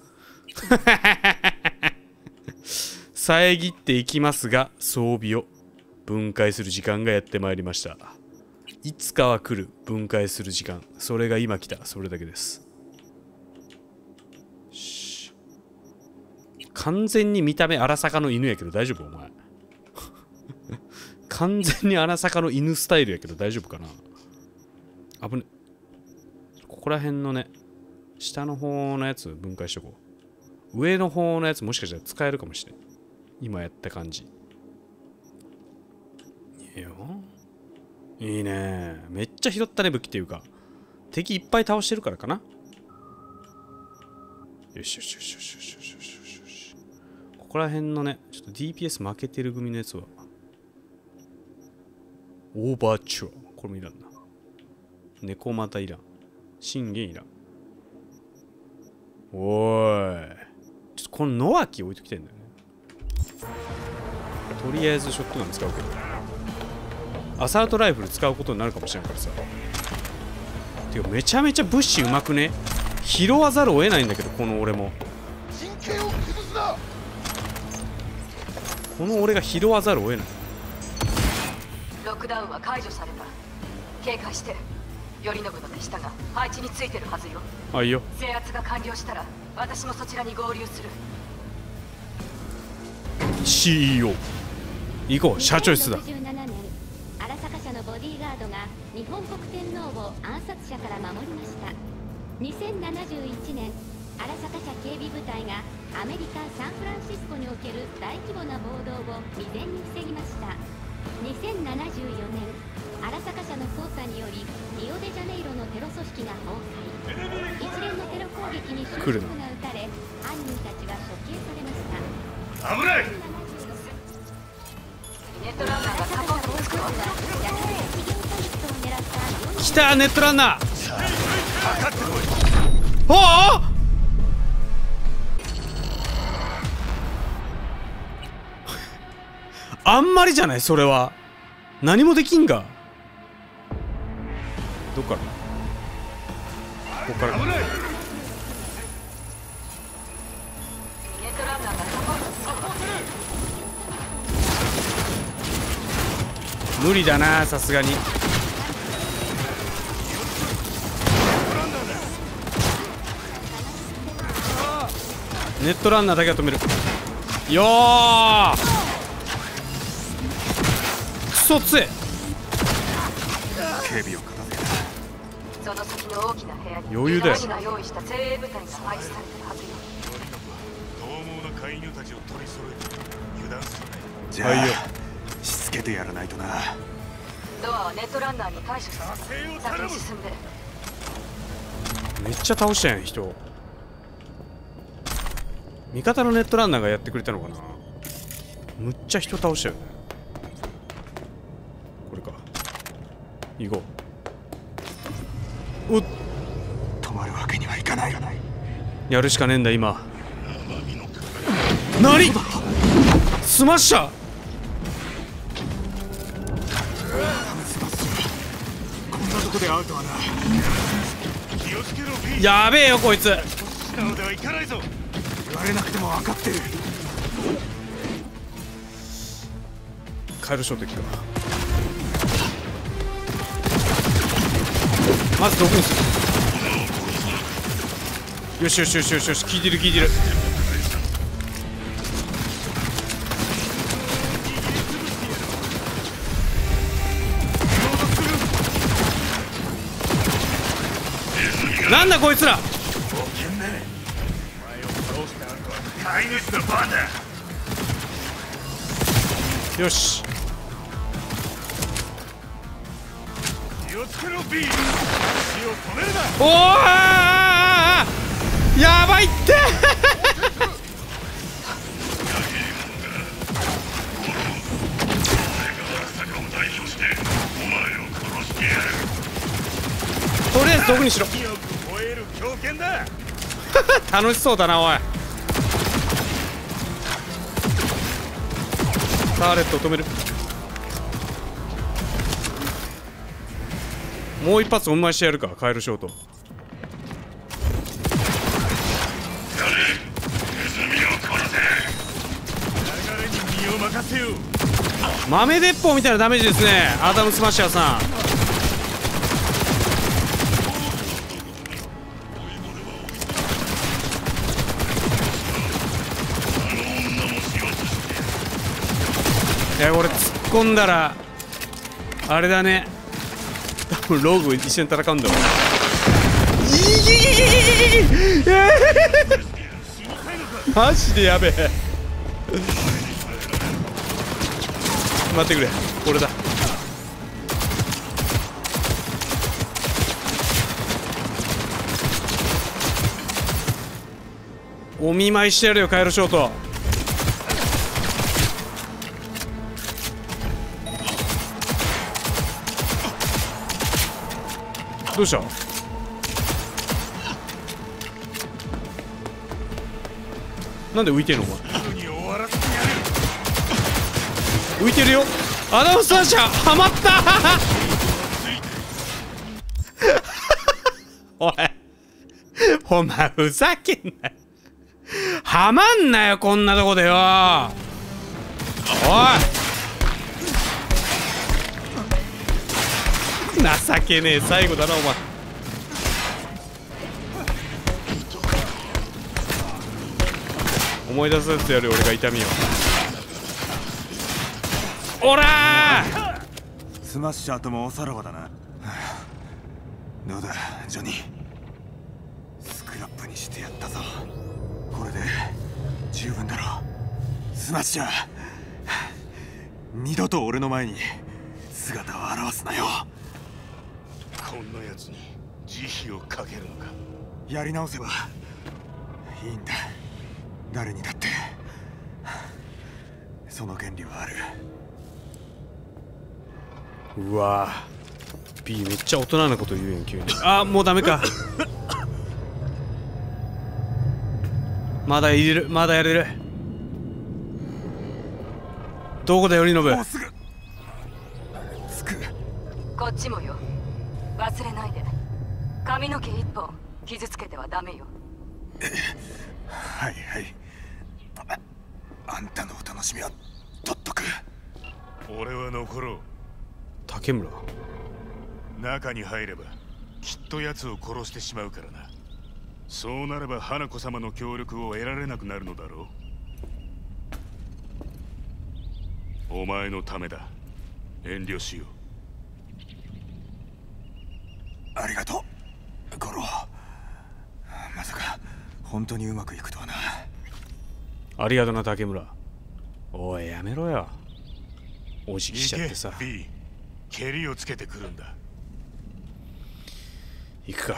遮っていきますが、装備を分解する時間がやってまいりました。いつかは来る分解する時間、それが今来た、それだけです。完全に見た目荒坂の犬やけど大丈夫お前完全に荒坂の犬スタイルやけど大丈夫かな。危ね。ここら辺のね、下の方のやつ分解しとこう。上の方のやつもしかしたら使えるかもしれん、今やった感じ。いいよ。いいね。めっちゃ拾ったね、武器っていうか。敵いっぱい倒してるからかな。よしよしよしよしよしよしよしよし。ここら辺のね、ちょっと DPS 負けてる組のやつは。オーバーチュア、これもいらんな。猫またいらん。信玄いらん。おーい。ちょっとこの野脇置いときたいんだよね。とりあえずショットガン使うけど。アサルトライフル使うことになるかもしれんからさ。てか、めちゃめちゃ物資うまくね。拾わざるを得ないんだけど、この俺も。この俺が拾わざるを得ない。ロックダウンは解除された。警戒して。頼信の手下が配置についてるはずよ。あ、いいよ。制圧が完了したら私もそちらに合流する。CEO 行こう、社長室だ。2067年、荒坂社のボディーガードが日本国天皇を暗殺者から守りました。2071年、荒坂社警備部隊がアメリカ・サンフランシスコにおける大規模な暴動を未然に防ぎました。2074年、荒坂社の捜査によりリオデジャネイロのテロ組織が崩壊。一連のテロ攻撃に主力が撃たれ、犯人たちが処刑されました。危ない。来たネットランナー。あああんまりじゃないそれは。何もできんが。どっから、ここから。無理だなさすがに。ネットランナーだけは止めるよー。クソ強い。警備を固める。その先の大きな部屋に余裕だよ。が用意した精鋭部隊が配置されてるはずよ。獰猛な怪犬たちを取り揃えて油断するね。じゃあしつけてやらないとな。ドアはネットランナーに対処させる。先に進んで。めっちゃ倒したやん人。味方のネットランナーがやってくれたのかな。むっちゃ人倒したよね。行こう。止まるわけにはいかない。やるしかねえんだ今。何スマッシャー、こんなとこで会うとはな。やべえよこいつ。言われなくても分かってる。カエル衝撃か。まず毒にする。よしよしよしよしよし、効いてる効いてる。なんだこいつら。よし、おおやばいって。とりあえず毒にしろ。楽しそうだなおい。ターレットを止める。もう一発お見舞いしてやるか、カエルショート。豆鉄砲みたいなダメージですね、アダムスマッシャーさん。俺突っ込んだらあれだね、多分ローグ一緒に戦うんだろう。マジでやべえ。待ってくれ、俺だ。お見舞いしてやるよカエルショート。どうした？なんで浮いてんのお前。浮いてるよアダムスマッシャー、ハマった。おいお前ふざけんなよ、ハマんなよこんなとこでよ。おい情けねえ、最後だなお前。思い出させてやるよ俺が痛みを。おらースマッシャーともおさらばだな。どうだジョニー、スクラップにしてやったぞ。これで十分だろスマッシャー。二度と俺の前に姿を現すなよ。こんなやつに慈悲をかけるのか。やり直せばいいんだ、誰にだってその権利はある。うわぁ B めっちゃ大人なこと言うやん急に。あもうダメか。まだいれる、まだやれる。どこだよリノブ。もうすぐつく。こっちもよ、忘れないで。髪の毛一本傷つけてはダメよ。はいはい、 あんたのお楽しみは取っとく。俺は残ろう。竹村中に入ればきっと奴を殺してしまうからな。そうなれば花子様の協力を得られなくなるのだろう。お前のためだ、遠慮しよう。ありがとうゴロ。まさか本当にうまくいくとはな。ありがとな竹村。おいやめろよ、おじきしちゃってさ。B、蹴りをつけてくるんだ。行くか。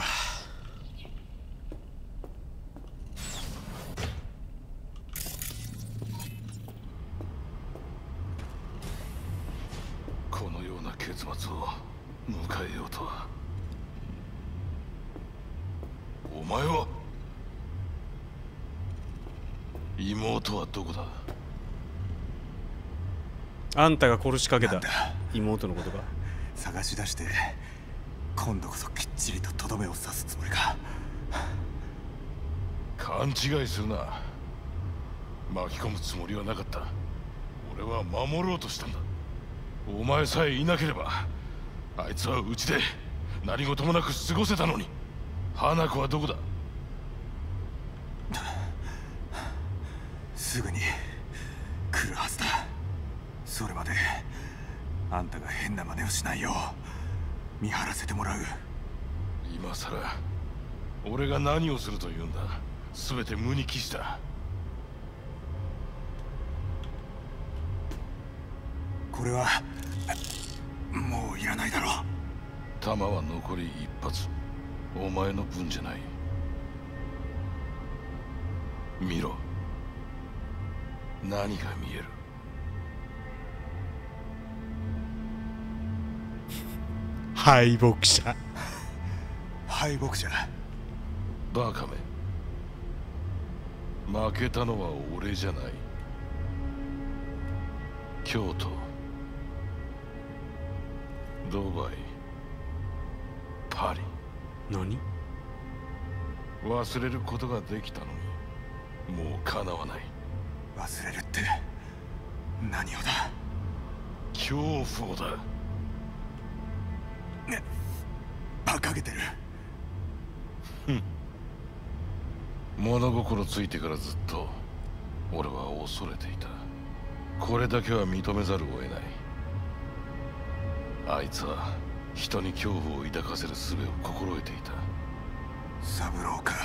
このような結末を迎えようとは。お前は妹はどこだ。あんたが殺しかけた妹のことか。探し出して今度こそきっちりととどめを刺すつもりか。勘違いするな。巻き込むつもりはなかった。俺は守ろうとしたんだ。お前さえいなければあいつはうちで何事もなく過ごせたのに。花子はどこだ。すぐに来るはずだ。それまであんたが変な真似をしないよう見張らせてもらう。今さら俺が何をするというんだ。全て無に帰した。これはもういらないだろう。弾は残り1発。お前の分じゃない。見ろ、何が見える。敗北者。敗北者。バカめ、負けたのは俺じゃない。京都、ドバイ、パリ。何？忘れることができたのにもうかなわない。忘れるって何をだ。恐怖だね。馬鹿げてる。物心ついてからずっと俺は恐れていた。これだけは認めざるを得ない。あいつは人に恐怖を抱かせる術を心得ていた。三郎か。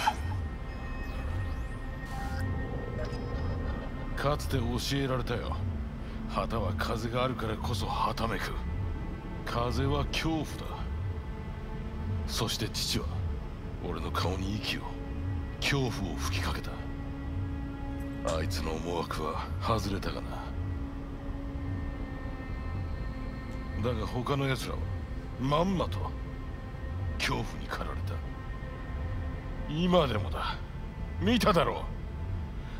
かつて教えられたよ。旗は風があるからこそはためく。風は恐怖だ。そして父は俺の顔に息を、恐怖を吹きかけた。あいつの思惑は外れたがな。だが他の奴らはまんまと恐怖に駆られた。今でもだ。見ただろう。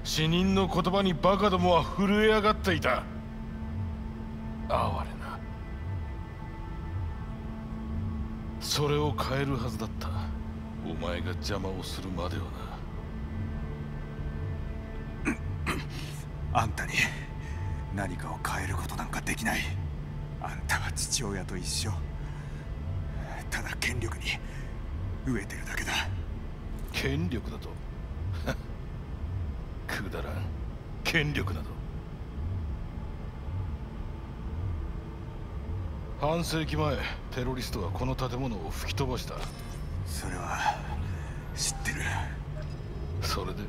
死人の言葉にバカどもは震え上がっていた。哀れな。それを変えるはずだった。お前が邪魔をするまではな。あんたに何かを変えることなんかできない。あんたは父親と一緒。ただ権力に飢えてるだけだ。権力だとくだらん。権力など。半世紀前テロリストはこの建物を吹き飛ばした。それは知ってる。それで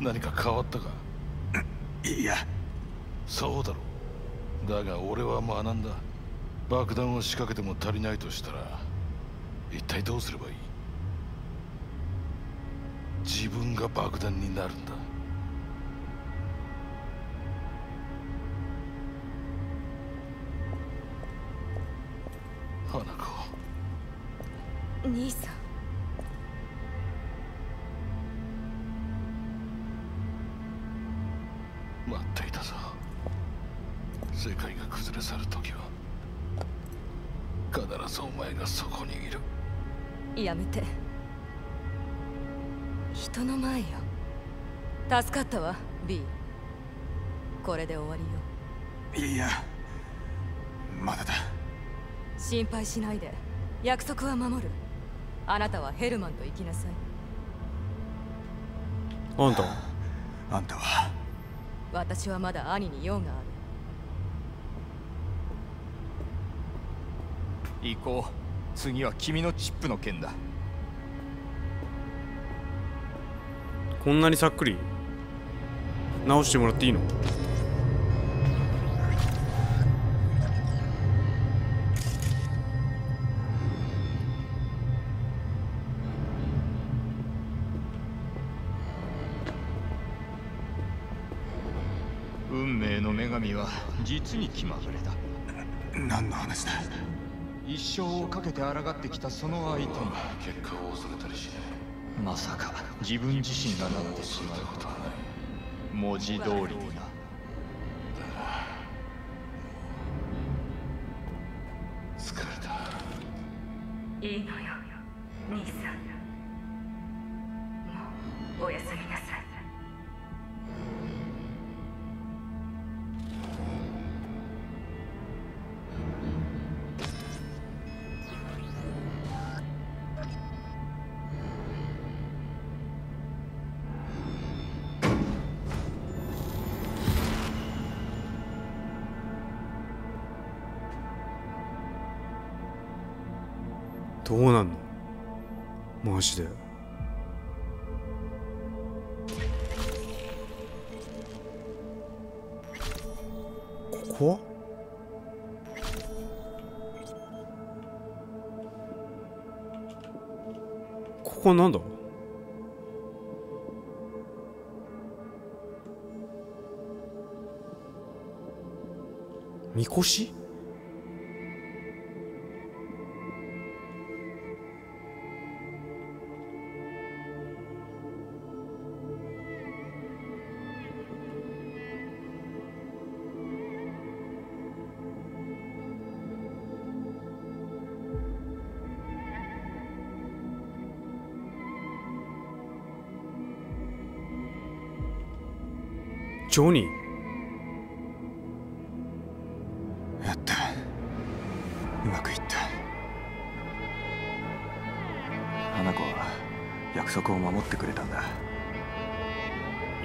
何か変わったか。いや、そうだろう。だが俺は学んだ。爆弾を仕掛けても足りないとしたら一体どうすればいい。自分が爆弾になるんだ。花子。兄さん。待っていたぞ。世界が崩れ去る時は必ずお前がそこにいる。やめて。人の前よ。助かったわ B。 これで終わりよ。いや、まだだ。心配しないで。約束は守る。あなたはヘルマンと行きなさい。あんたは。私はまだ兄に用がある。行こう。次は君のチップの件だ。こんなにさっくり直してもらっていいの。運命の女神は実に気まぐれだ。何の話だ。一生をかけて抗ってきたその相手に結果を恐れたりしない。まさか自分自身がなってしまうことはない。文字通りにな。疲れた。いいのよ、兄さん。もうおやすみなさい。どうなんの？マジで。ここは？ここはなんだ？みこし？ジョニー、やった、うまくいった。花子は約束を守ってくれたんだ。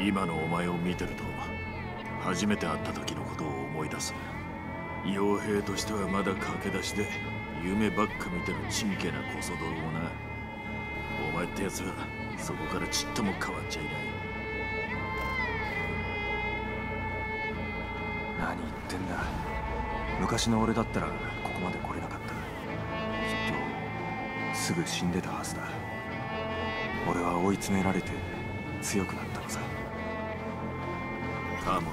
今のお前を見てると初めて会った時のことを思い出す。傭兵としてはまだ駆け出しで夢ばっか見てるちんけな小僧をな。お前ってやつはそこからちっとも変わっちゃいない。何言ってんだ。昔の俺だったらここまで来れなかった。きっとすぐ死んでたはずだ。俺は追い詰められて強くなったのさ。かも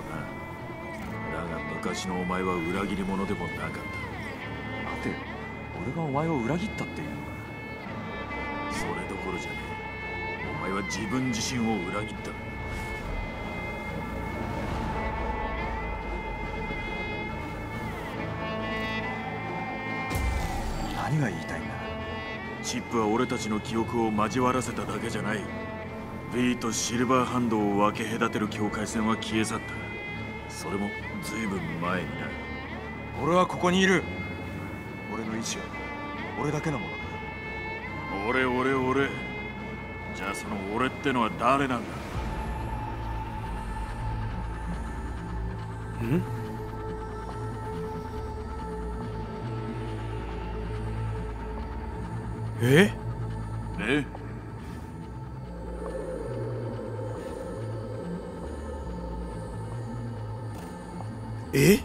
な。だが昔のお前は裏切り者でもなかった。待てよ、俺がお前を裏切ったっていうのか。それどころじゃねえ。お前は自分自身を裏切った。何が言いたいんだ。チップは俺たちの記憶を交わらせただけじゃない。 B とシルバーハンドを分け隔てる境界線は消え去った。それもずいぶん前になる。俺はここにいる。俺の意志は俺だけのものだ。俺じゃあその俺ってのは誰なんだ。ん？え？ね？え？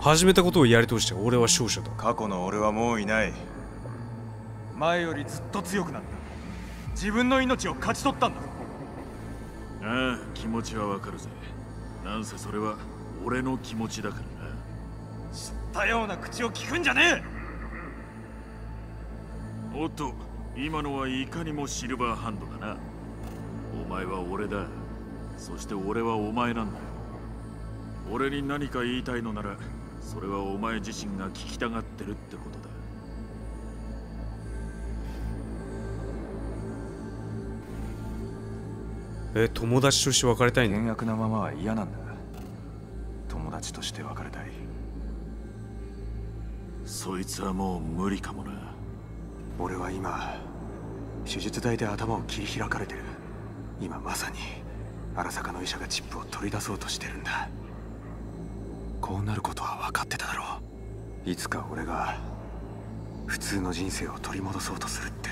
始めたことをやり通して俺は勝者だ。過去の俺はもういない。前よりずっと強くなった。自分の命を勝ち取ったんだ。ああ、気持ちはわかるぜ。なんせそれは俺の気持ちだからな。知ったような口を聞くんじゃねえ。おっと、今のはいかにもシルバーハンドだな。お前は俺だ。そして俺はお前なんだよ。俺に何か言いたいのなら、それはお前自身が聞きたがってるってことだ。友達として別れたいの？険悪なままは嫌なんだ。友達として別れたい。そいつはもう無理かもな。俺は今手術台で頭を切り開かれてる。今まさに荒坂の医者がチップを取り出そうとしてるんだ。こうなることは分かってただろう。いつか俺が普通の人生を取り戻そうとするって。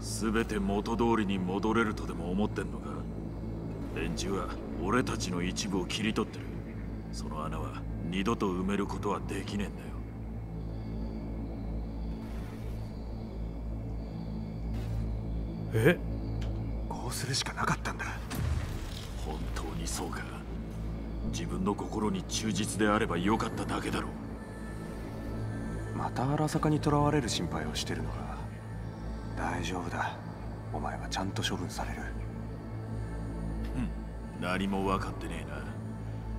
全て元通りに戻れるとでも思ってんのか。連中は俺たちの一部を切り取ってる。その穴は二度と埋めることはできねえんだよ。え？こうするしかなかったんだ。本当にそうか。自分の心に忠実であればよかっただけだろう。また荒坂にとらわれる心配をしてるのか。大丈夫だ。お前はちゃんと処分される。何も分かってねえな。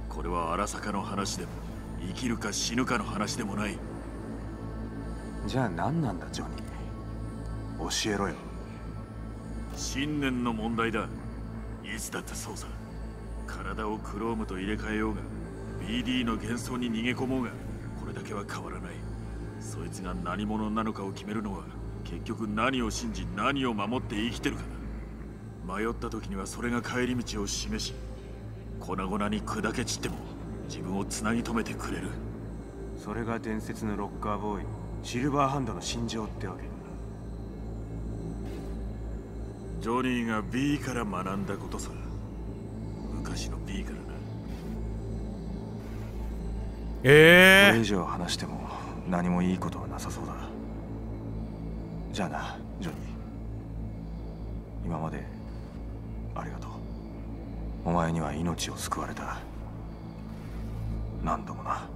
これは荒坂の話でも生きるか死ぬかの話でもない。じゃあ何なんだジョニー、教えろよ。信念の問題だ。いつだってそうさ。体をクロームと入れ替えようが BD の幻想に逃げ込もうがこれだけは変わらない。そいつが何者なのかを決めるのは結局何を信じ何を守って生きてるかだ。迷った時にはそれが帰り道を示し、粉々に砕け散っても自分をつなぎ止めてくれる。それが伝説のロッカーボーイシルバーハンドの心情ってわけだ。ジョニーが B から学んだことさ。昔の B からな。これ以上話しても何もいいことはなさそうだ。じゃあなジョニー、今までありがとう。お前には命を救われた。何度もな。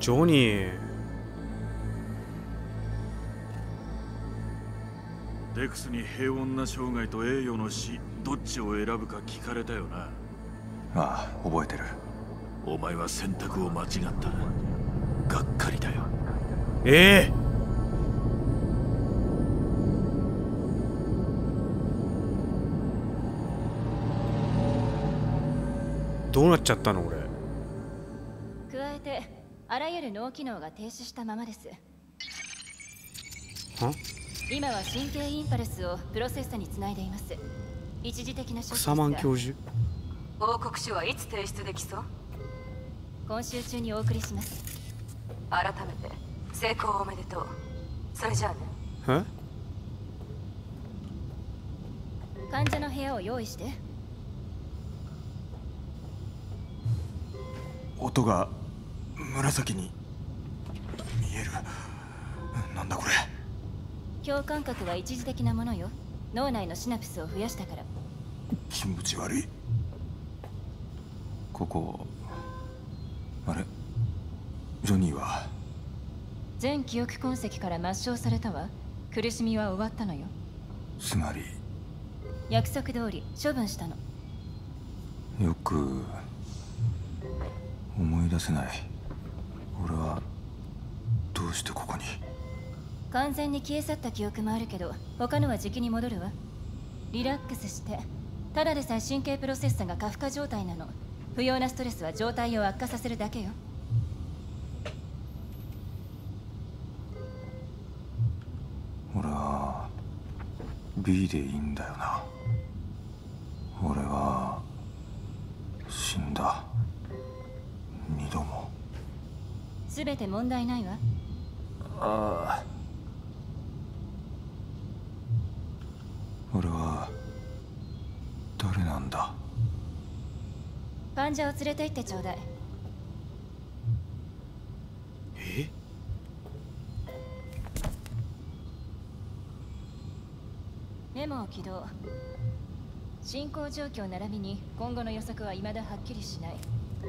ジョニー。デクスに平穏な生涯と栄誉の死、どっちを選ぶか聞かれたよな。ああ、覚えてる。お前は選択を間違った。がっかりだよ。どうなっちゃったの俺。加えてあらゆる脳機能が停止したままです。今は神経インパルスをプロセッサにつないでいます。一時的な消失。草満教授、報告書はいつ提出できそう？今週中にお送りします。改めて成功おめでとう。それじゃあね。患者の部屋を用意して。音が紫に見える。なんだこれ。共感覚は一時的なものよ。脳内のシナプスを増やしたから。気持ち悪い。ここあれ、ジョニーは全記憶痕跡から抹消されたわ。苦しみは終わったのよ。つまり約束通り処分したの。よく思い出せない。俺はどうしてここに。完全に消え去った記憶もあるけど他のはじきに戻るわ。リラックスして。ただでさえ神経プロセッサが過負荷状態なの。不要なストレスは状態を悪化させるだけよ。俺は B でいいんだよな。俺は死んだ。二度も。全て問題ないわ。ああ。俺は誰なんだ。患者を連れて行ってちょうだい。メモを起動。進行状況並びに今後の予測は未だはっきりしない。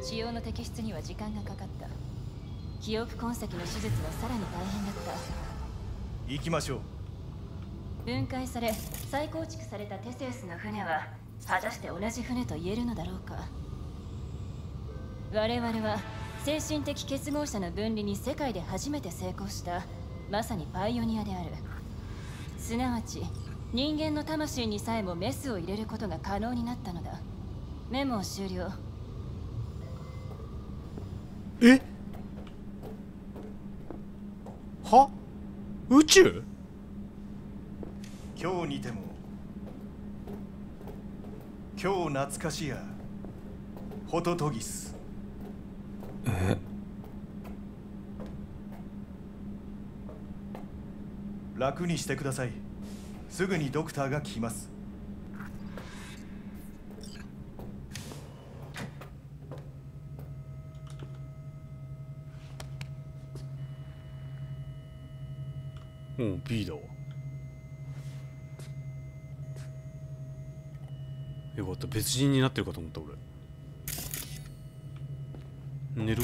使用の摘出には時間がかかった。記憶痕跡の手術はさらに大変だった。行きましょう。分解され再構築されたテセウスの船は果たして同じ船と言えるのだろうか。我々は精神的結合者の分離に世界で初めて成功した、まさにパイオニアである。すなわち人間の魂にさえもメスを入れることが可能になったのだ。メモを終了。は？宇宙？今日にても今日懐かしやホトトギス。楽にしてください。すぐにドクターが来ます。もう B だわ。よかった、別人になってるかと思った俺。寝る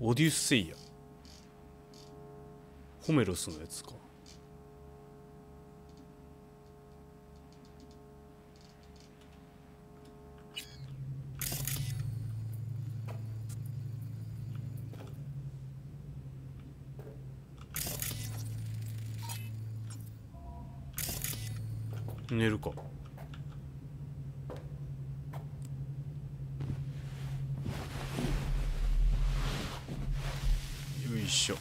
オデュッセイア、ホメロスのやつか。寝るか。よいしょ。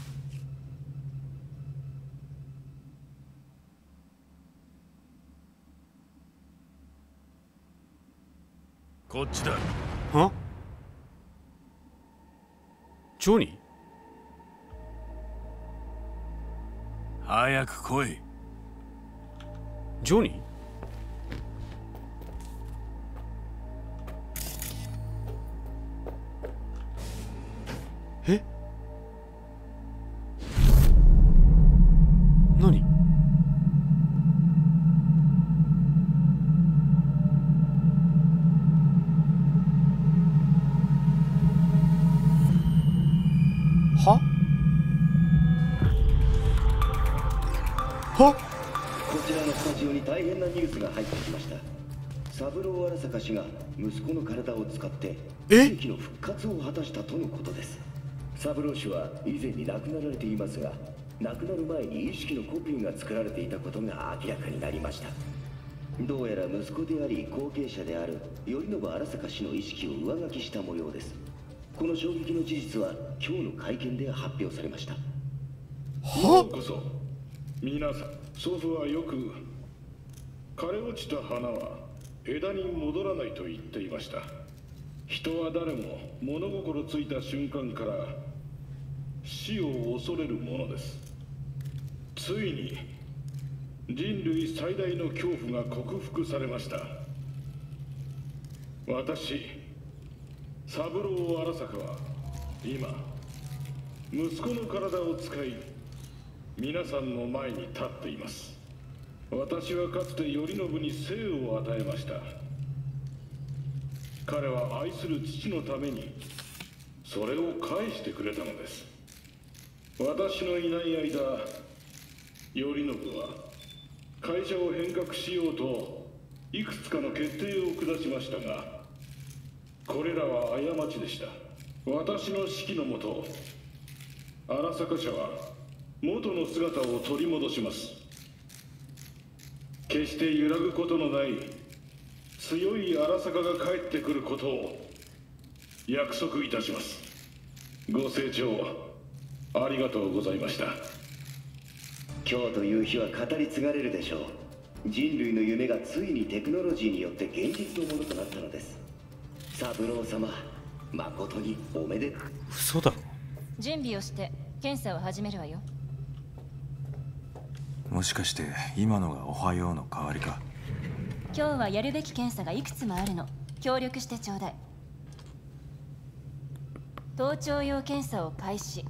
こっちだ。は？ジョニー？早く来い。ジョニー？氏が息子の体を使って地域の復活を果たしたとのことです。三郎氏は以前に亡くなられていますが、亡くなる前に意識のコピーが作られていたことが明らかになりました。どうやら息子であり後継者である頼信荒坂氏の意識を上書きした模様です。この衝撃の事実は今日の会見で発表されました。ようこそ皆さん。祖父はよく枯れ落ちた花は枝に戻らないと言っていました。人は誰も物心ついた瞬間から死を恐れるものです。ついに人類最大の恐怖が克服されました。私三郎荒坂は今息子の体を使い皆さんの前に立っています。私はかつて頼信に生を与えました。彼は愛する父のためにそれを返してくれたのです。私のいない間頼信は会社を変革しようといくつかの決定を下しましたが、これらは過ちでした。私の指揮のもと荒坂社は元の姿を取り戻します。決して揺らぐことのない強い荒坂が帰ってくることを約束いたします。ご清聴ありがとうございました。今日という日は語り継がれるでしょう。人類の夢がついにテクノロジーによって現実のものとなったのです。三郎様、誠におめでとう。嘘だ。準備をして検査を始めるわよ。もしかして今のがおはようの代わりか。今日はやるべき検査がいくつもあるの。協力してちょうだい。盗聴用検査を開始。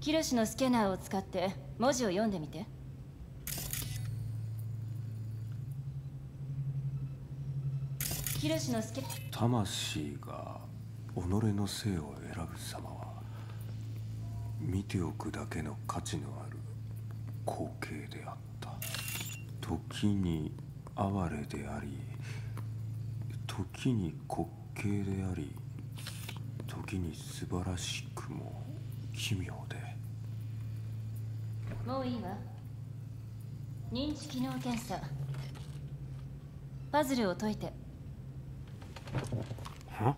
キロシのスキャナーを使って文字を読んでみて。キロシのスキャナー。魂が己の生を選ぶ様は見ておくだけの価値のある光景であった。時に哀れであり、時に滑稽であり、時に素晴らしくも奇妙で。もういいわ。認知機能検査。パズルを解いて。は？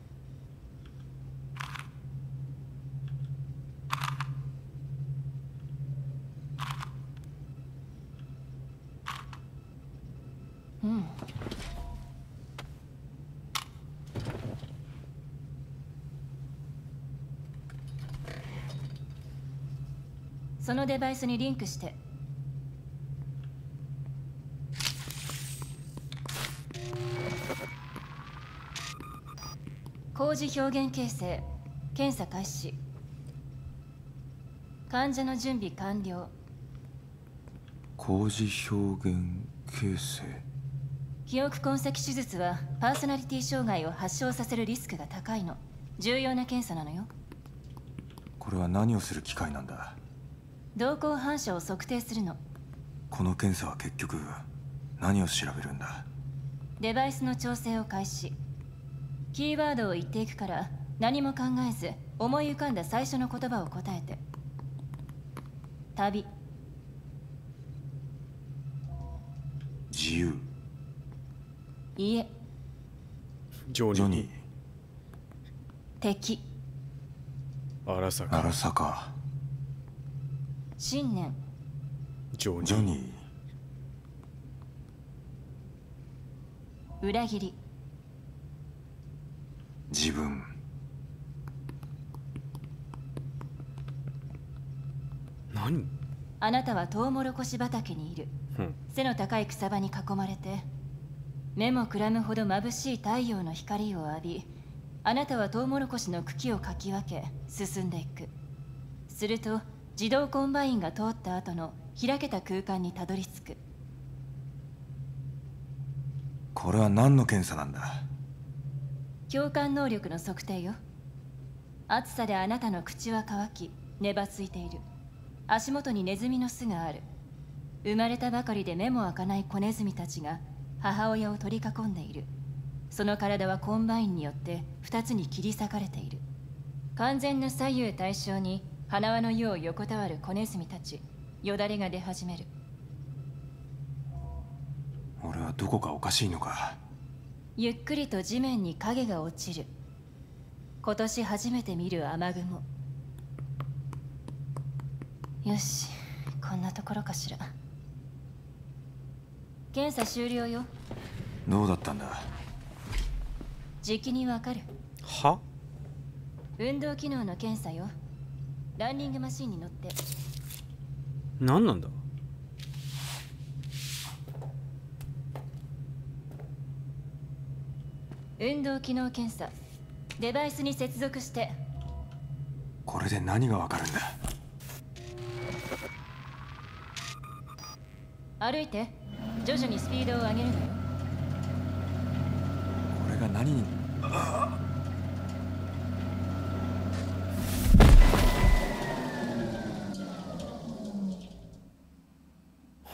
うん、そのデバイスにリンクして。工事表現形成検査開始。患者の準備完了。工事表現形成。記憶痕跡手術はパーソナリティ障害を発症させるリスクが高いの。重要な検査なのよ。これは何をする機械なんだ？瞳孔反射を測定するの。この検査は結局何を調べるんだ？デバイスの調整を開始。キーワードを言っていくから、何も考えず思い浮かんだ最初の言葉を答えて。旅、自由、家、ジョニー、敵、荒坂、信念、ジョニー、裏切り、自分、何？あなたはトウモロコシ畑にいる。背の高い草場に囲まれて、目もくらむほど眩しい太陽の光を浴び、あなたはトウモロコシの茎をかき分け進んでいく。すると自動コンバインが通った後の開けた空間にたどり着く。これは何の検査なんだ？共感能力の測定よ。暑さであなたの口は乾き、ねばついている。足元にネズミの巣がある。生まれたばかりで目も開かない子ネズミたちが母親を取り囲んでいる。その体はコンバインによって2つに切り裂かれている。完全な左右対称に花輪の湯を横たわる子ネズミたち、よだれが出始める。俺はどこかおかしいのか。ゆっくりと地面に影が落ちる。今年初めて見る雨雲。よし、こんなところかしら。検査終了よ。どうだったんだ？じきにわかる。は？運動機能の検査よ。ランニングマシンに乗って。何なんだ？運動機能検査。デバイスに接続して。これで何がわかるんだ？歩いて。徐々にスピードを上げるのよ。これが何に？あ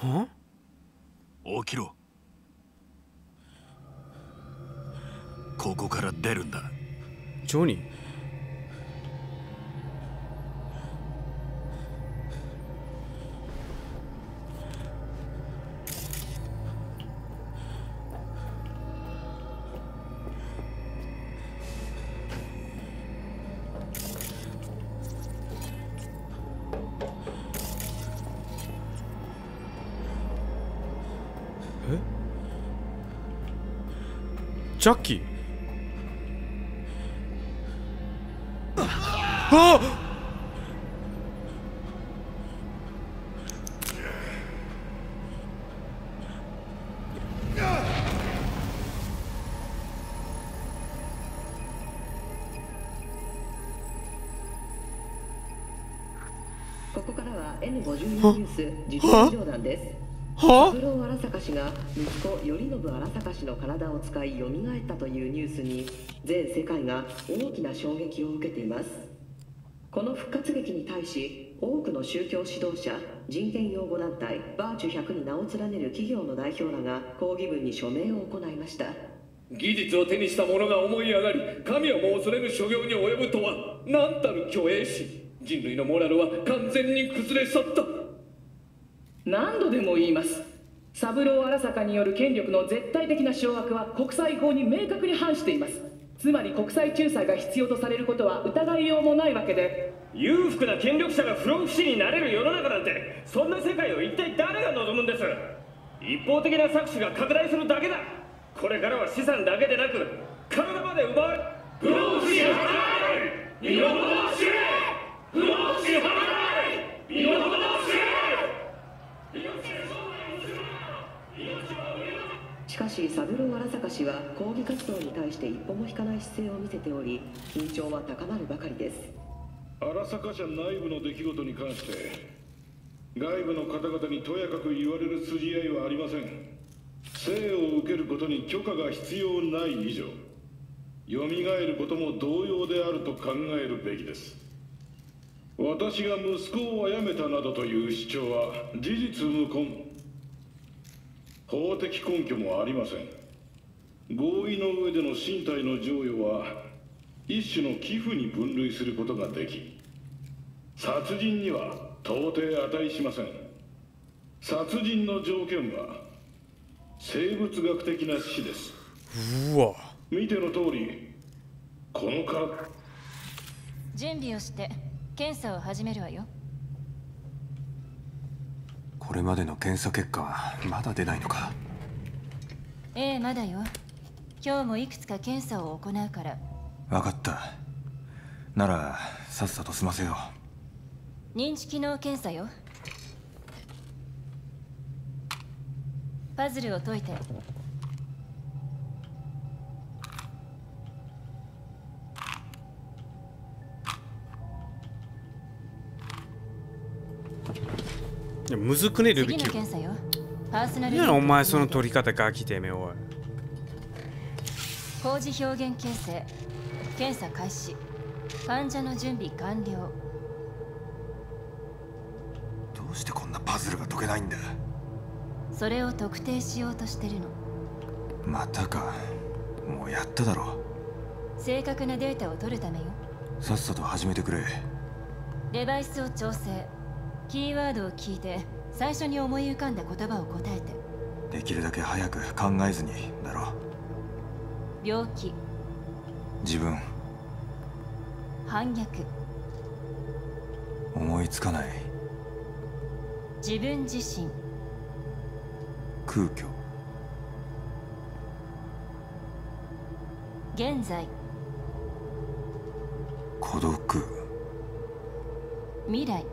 あ、起きろ。ここから出るんだ。ジョニー。ジャッキー。あっ、ここからは N54 ニュース時事情談です。拓郎荒坂氏が息子頼信荒坂氏の体を使いよみがえったというニュースに、全世界が大きな衝撃を受けています。この復活劇に対し、多くの宗教指導者、人権擁護団体バーチュ100に名を連ねる企業の代表らが抗議文に署名を行いました。技術を手にした者が思い上がり、神をも恐れる所業に及ぶとは何たる虚栄し、人類のモラルは完全に崩れ去った。何度でも言います。三郎荒坂による権力の絶対的な掌握は国際法に明確に反しています。つまり国際仲裁が必要とされることは疑いようもないわけで、裕福な権力者が不老不死になれる世の中なんて、そんな世界を一体誰が望むんです。一方的な搾取が拡大するだけだ。これからは資産だけでなく体まで奪われ、不老不死払え、身を滅ぼせ、不老不死払え、身を滅ぼせ。しかし三郎荒坂氏は抗議活動に対して一歩も引かない姿勢を見せており、緊張は高まるばかりです。荒坂社内部の出来事に関して外部の方々にとやかく言われる筋合いはありません。生を受けることに許可が必要ない以上、蘇ることも同様であると考えるべきです。私が息子を殺めたなどという主張は事実無根、法的根拠もありません。合意の上での身体の譲与は一種の寄付に分類することができ、殺人には到底値しません。殺人の条件は生物学的な死です。うわ、見ての通り、このか準備をして検査を始めるわよ。これまでの検査結果はまだ出ないのか。ええ、まだよ。今日もいくつか検査を行うから。分かった。ならさっさと済ませよう。認知機能検査よ。パズルを解いて。いや、むずくね、ルビキュー。いや、お前その取り方ガキてめえ、おい。工事表現形成。検査開始。患者の準備完了。どうしてこんなパズルが解けないんだ。それを特定しようとしてるの。またか。もうやっただろ。正確なデータを取るためよ。さっさと始めてくれ。デバイスを調整。キーワードを聞いて最初に思い浮かんだ言葉を答えて。できるだけ早く考えずにだろ。病気、自分、反逆、思いつかない、自分自身、空虚、現在、孤独、未来。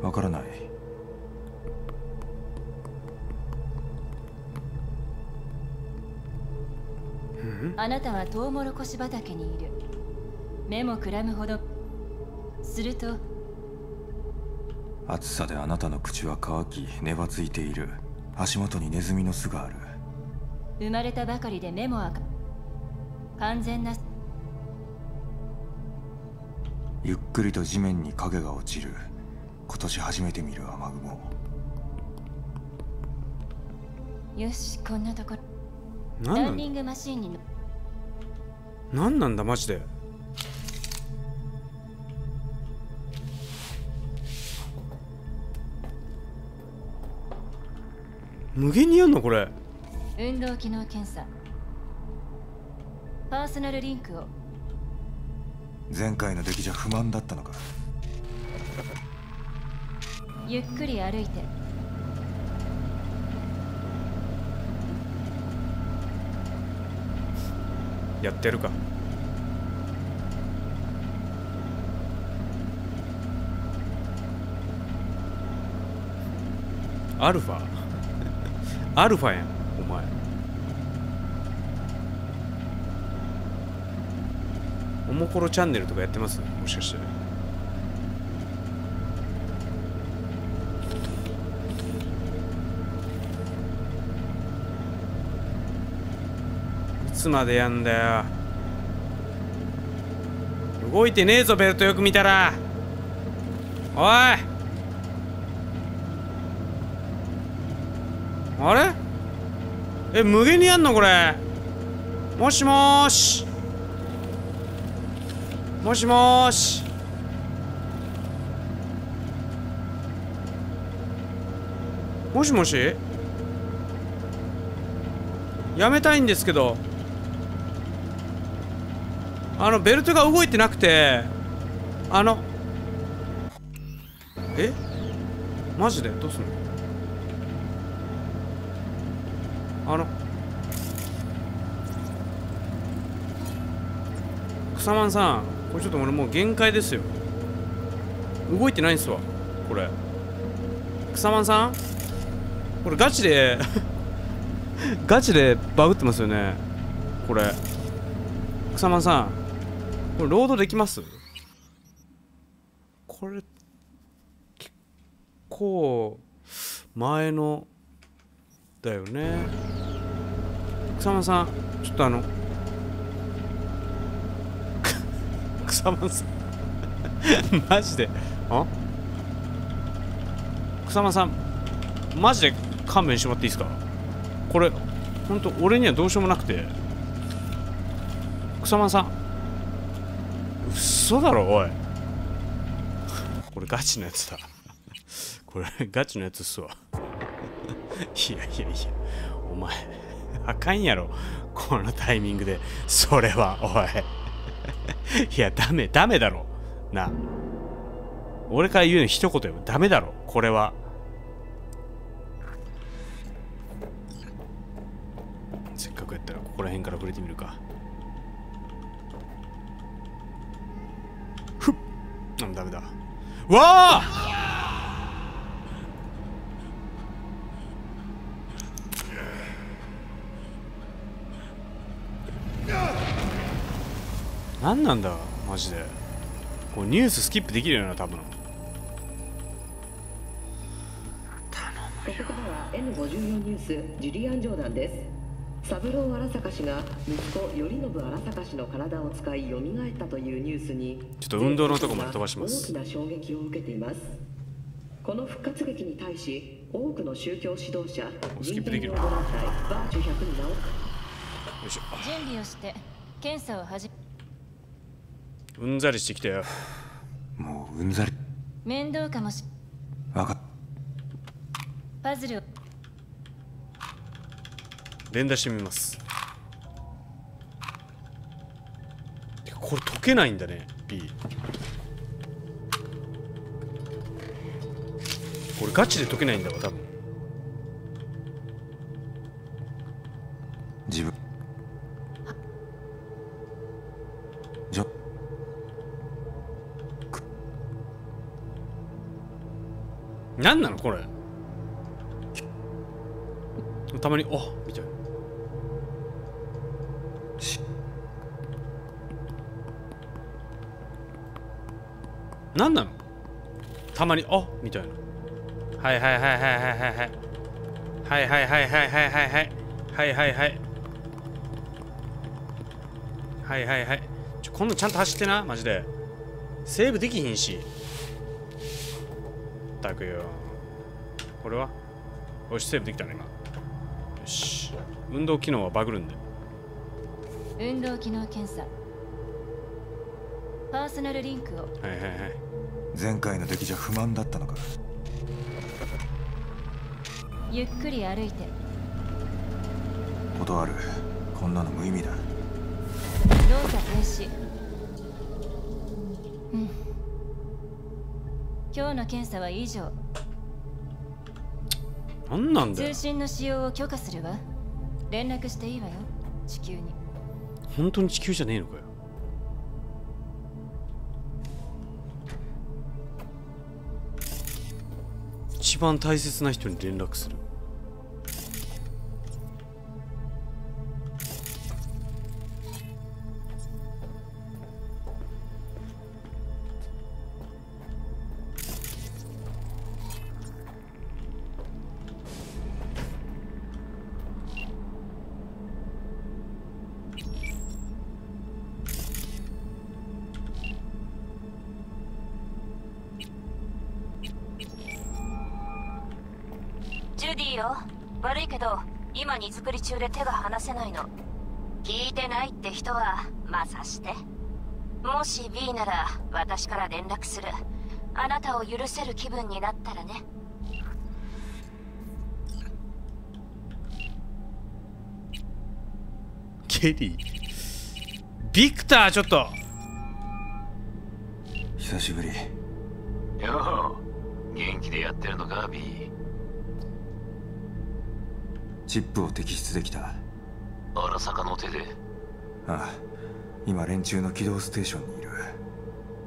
わからない。あなたはトウモロコシ畑にいる。目もくらむほど。すると暑さであなたの口は乾き、根はついている。足元にネズミの巣がある。生まれたばかりで目も赤。完全な。ゆっくりと地面に影が落ちる。今年初めて見る雨雲。よし、こんなところ。ランニングマシーンに。何なんだマジで。無限にやんのこれ。運動機能検査。パーソナルリンクを。前回の出来じゃ不満だったのか。ゆっくり歩いて。やってるか。アルファアルファやんお前。おもころチャンネルとかやってます？もしかして。いつまでやんだよ。動いてねえぞベルト、よく見たら。おい、あれ、え、無限にやんのこれ。もしもーし、もしもーし。もしもし、やめたいんですけど。ベルトが動いてなくて、え？マジでどうすんの？草間さん、これちょっと俺もう限界ですよ。動いてないんすわ、これ。草間さん？これガチでガチでバグってますよね、これ。草間さん、これロードできます？これ結構前のだよね。草間さん、ちょっと草間さんマジで草間さんマジで勘弁してもらっていいですか。これほんと俺にはどうしようもなくて。草間さん嘘だろおいこれガチのやつだこれガチのやつっすわいやいやいやお前あかんやろこのタイミングでそれはおいいやダメダメだろな。俺から言うの一言よ。ダメだろこれは。せっかくやったらここら辺から触れてみるか。ふっダメだわあ何なんだマジで。こうニューススキップできるよな多分。ここからは N54 ニュースジュリアン・ジョーダンです。サブロー・アラサカ氏が息子頼信アラサカ氏の体を使い蘇ったというニュースにちょっと運動のとこまで飛ばします。大きな衝撃を受けています。この復活劇に対し多くの宗教指導者スキップできるバーチュ100に直よいしょ準備をして検査を始め。うんざりしてきたよもううんざり面倒かもしわかっパズルを連打してみます。てかこれ解けないんだね B。 これガチで解けないんだわ多分。自分なんなのこれたまに「あっ」みたいななんなのたまに「あっ」みたいな。はいはいはいはいはいはいはいはいはいはいはいはいはいはいはいはいはいはいはい。今度ちゃんと走ってなマジでセーブできひんし。ったくよこれはよしセーブできたね今。よし運動機能はバグるんで運動機能検査パーソナルリンクを。はいはいはい。前回の敵じゃ不満だったのか。ゆっくり歩いて断るこんなの無意味だ。動作停止。うん今日の検査は以上。何なんだよ。通信の使用を許可するわ。連絡していいわよ地球に。本当に地球じゃねえのかよ。一番大切な人に連絡する。悪いけど今荷造り中で手が離せないの。聞いてないって人はまさしてもし B なら私から連絡する。あなたを許せる気分になったらね。ケリービクターちょっと久しぶりよ。元気でやってるのか B。チップを摘出できた。荒坂の手で。ああ今連中の機動ステーションにいる。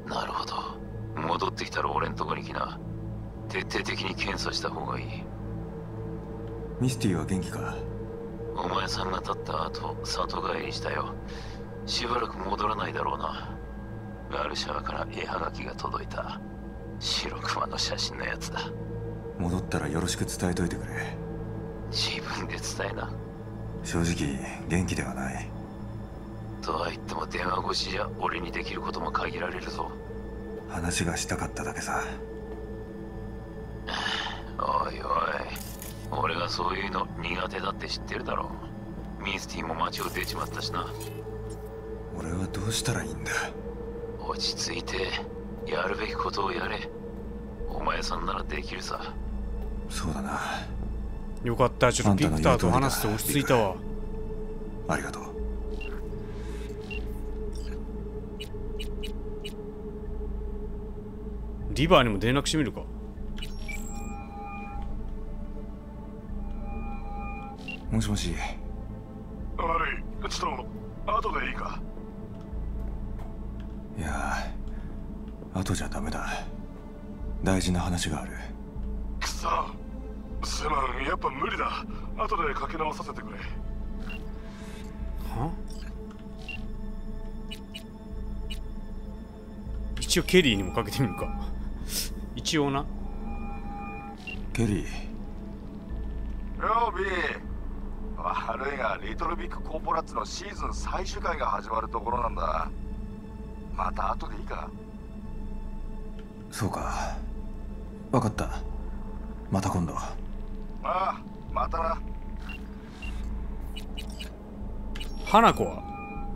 なるほど戻ってきたら俺んとこに来な。徹底的に検査した方がいい。ミスティは元気か。お前さんが立った後里帰りしたよ。しばらく戻らないだろうな。ワルシャワから絵はがきが届いた。白熊の写真のやつだ。戻ったらよろしく伝えといてくれ。自分で伝えな。正直元気ではない。とは言っても電話越しじゃ俺にできることも限られるぞ。話がしたかっただけさ。おいおい、俺がそういうの苦手だって知ってるだろ。ミスティも街を出ちまったしな。俺はどうしたらいいんだ。落ち着いてやるべきことをやれ。お前さんならできるさ。そうだな。よかった、ちょっとビクターと話して落ち着いたわ。ありがとう。リバーにも連絡してみるか。もしもし。悪い、ちょっと後でいいか。いや、後じゃダメだ。大事な話がある。くそ、すまん、やっぱ無理だ。後でかけ直させてくれ。は？一応ケリーにもかけてみるか。一応な。ケリー。ロビー、悪いがリトルビッグコーポラッツのシーズン最終回が始まるところなんだ。また後でいいか。そうか、分かった。また今度。ああ、またな。花子は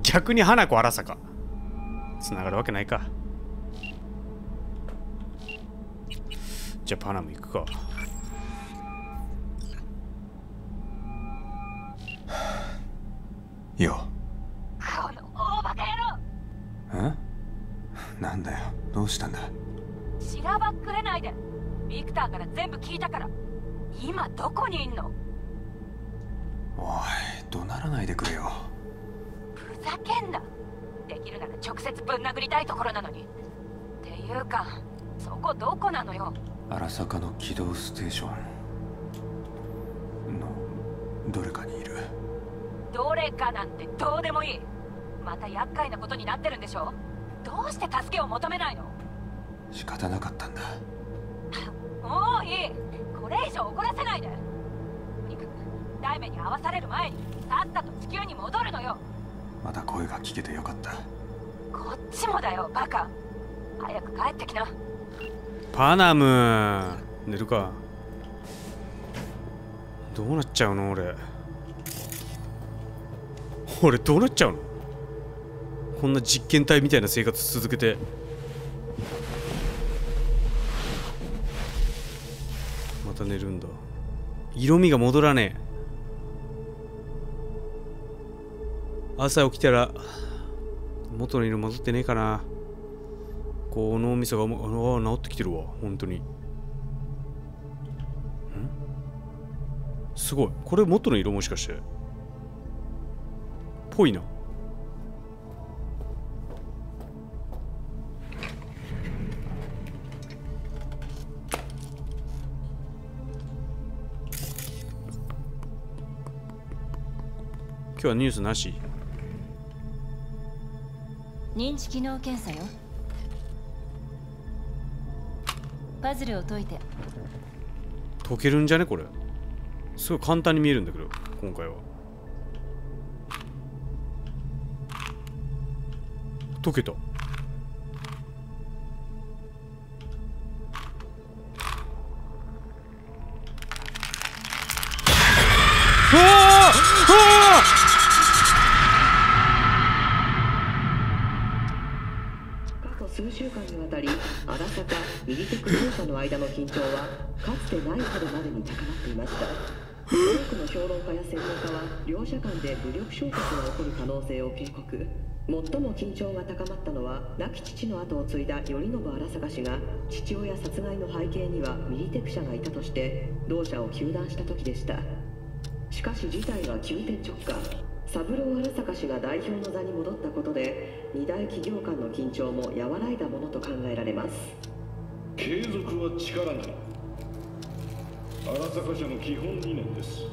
逆に花子荒さかつながるわけないか。じゃあパナム行くか。いいよ。この大バカ野郎。ん？なんだよ、どうしたんだ。しらばっくれないで。ビクターから全部聞いたから。今どこにいんの？おい、怒鳴らないでくれよ。ふざけんな。できるなら直接ぶん殴りたいところなのに。っていうか、そこどこなのよ。荒坂の軌道ステーションのどれかにいる。どれかなんてどうでもいい。また厄介なことになってるんでしょ。どうして助けを求めないの。仕方なかったんだ。もういい、これ以上怒らせないで。とにかく大目に合わされる前にさっさと地球に戻るのよ。また声が聞けてよかった。こっちもだよ、バカ。早く帰ってきな。パナム寝るか。どうなっちゃうの俺どうなっちゃうの。こんな実験体みたいな生活続けて。また寝るんだ。色味が戻らねえ。朝起きたら元の色戻ってねえかな。こう脳みそが治ってきてるわ、本当に。ん？すごい。これ元の色もしかして。ぽいな。今日はニュースなし。認知機能検査よ。パズルを解いて。解けるんじゃねこれ。すごい簡単に見えるんだけど今回は。解けた。数週間にわたり、荒坂、右手クルーサの間の緊張はかつてないほどまでに高まっていました。多くの評論家や専門家は両者間で武力衝突が起こる可能性を警告。最も緊張が高まったのは亡き父の後を継いだ頼信荒坂氏が父親殺害の背景には右手ク者がいたとして同社を糾弾した時でした。しかし事態は急転直下。三郎荒坂氏が代表の座に戻ったことで二大企業間の緊張も和らいだものと考えられます。継続は力なり、荒坂社の基本理念です。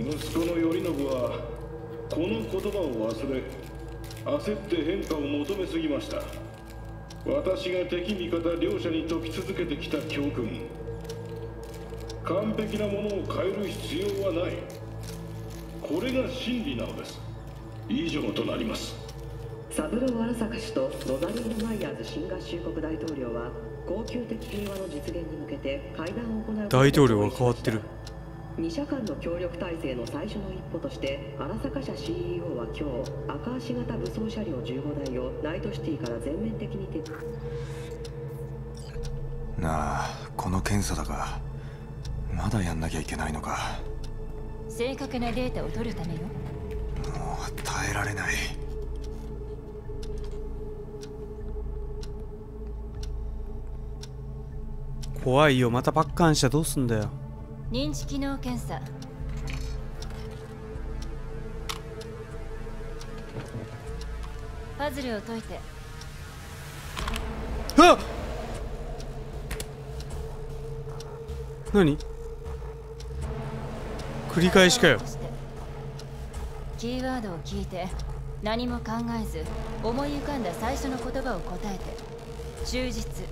息子の頼信はこの言葉を忘れ焦って変化を求めすぎました。私が敵味方両者に解き続けてきた教訓、完璧なものを変える必要はない、これが真理なのです。以上となります。サブロー・アラサカ氏とロザリンド・マイヤーズ新合衆国大統領は恒久的平和の実現に向けて会談を行う。大統領が変わってる。2社間の協力体制の最初の一歩としてアラサカ社 CEO は今日赤足型武装車両15台をナイトシティから全面的に撤去。なあ、この検査だがまだやんなきゃいけないのか。正確なデータを取るためよ。もう耐えられない。怖いよ、またパッカンしたらどうすんだよ。認知機能検査。パズルを解いて。あっ、何繰り返しかよ。キーワードを聞いて何も考えず思い浮かんだ最初の言葉を答えて。忠実。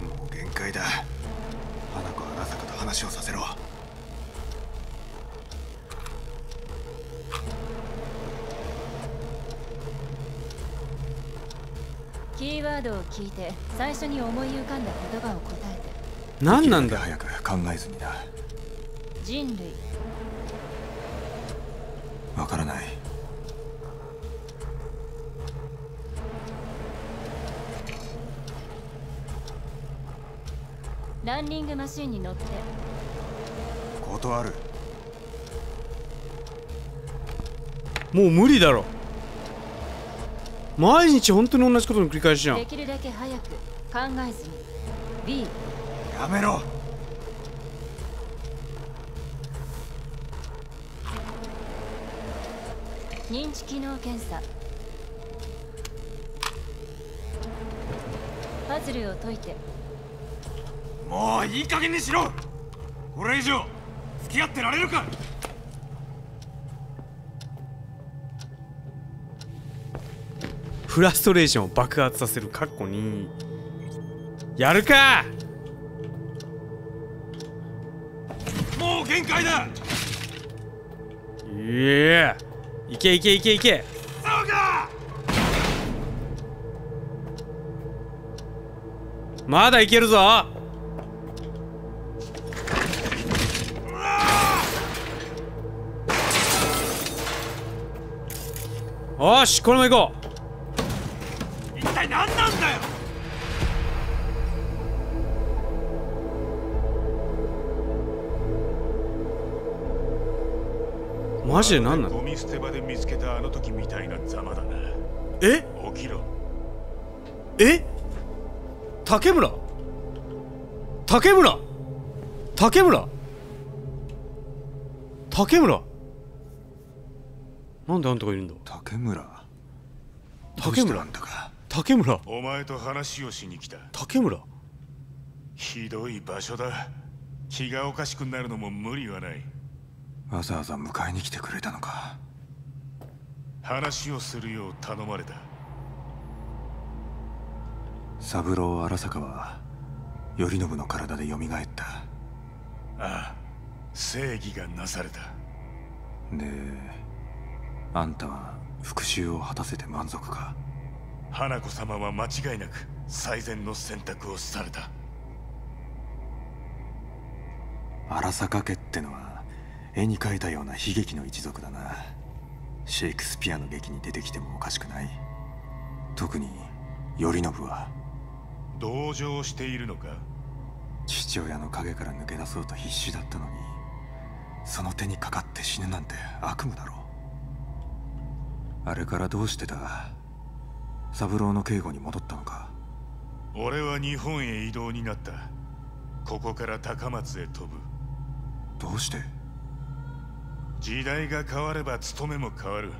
もう限界だ。花子はアラサカと話をさせろ。キーワードを聞いて最初に思い浮かんだ言葉を答えて。何なんだ。早く考えずにな。人類。わからない。ランニングマシンに乗って。断る。もう無理だろ。毎日本当に同じことの繰り返しじゃん。できるだけ早く考えずに。 B。 やめろ。認知機能検査。パズルを解いて。もういい加減にしろ。これ以上付き合ってられるか。フラストレーションを爆発させる。かっこにやるか。もう限界だ。いや。いけいけいけいけ。そうか。まだいけるぞ。よし、これもいこう。一体何なんだよ。マジで何なの。ゴミ捨て場で見つけたあの時みたいなざまだな。え？起きろ。え？竹村？竹村？竹村？竹村？なんであんたがいるんだ。竹村？竹村？竹村？お前と話をしに来た。竹村？ひどい場所だ。気がおかしくなるのも無理はない。わざわざ迎えに来てくれたのか。話をするよう頼まれた。三郎荒坂は頼信の体でよみがえった。ああ、正義がなされた。であんたは復讐を果たせて満足か。花子様は間違いなく最善の選択をされた。荒坂家ってのは絵に描いたような悲劇の一族だな。シェイクスピアの劇に出てきてもおかしくない。特に頼信は同情しているのか。父親の影から抜け出そうと必死だったのにその手にかかって死ぬなんて悪夢だろう。あれからどうしてだ。三郎の警護に戻ったのか。俺は日本へ移動になった。ここから高松へ飛ぶ。どうして。時代が変われば務めも変わる。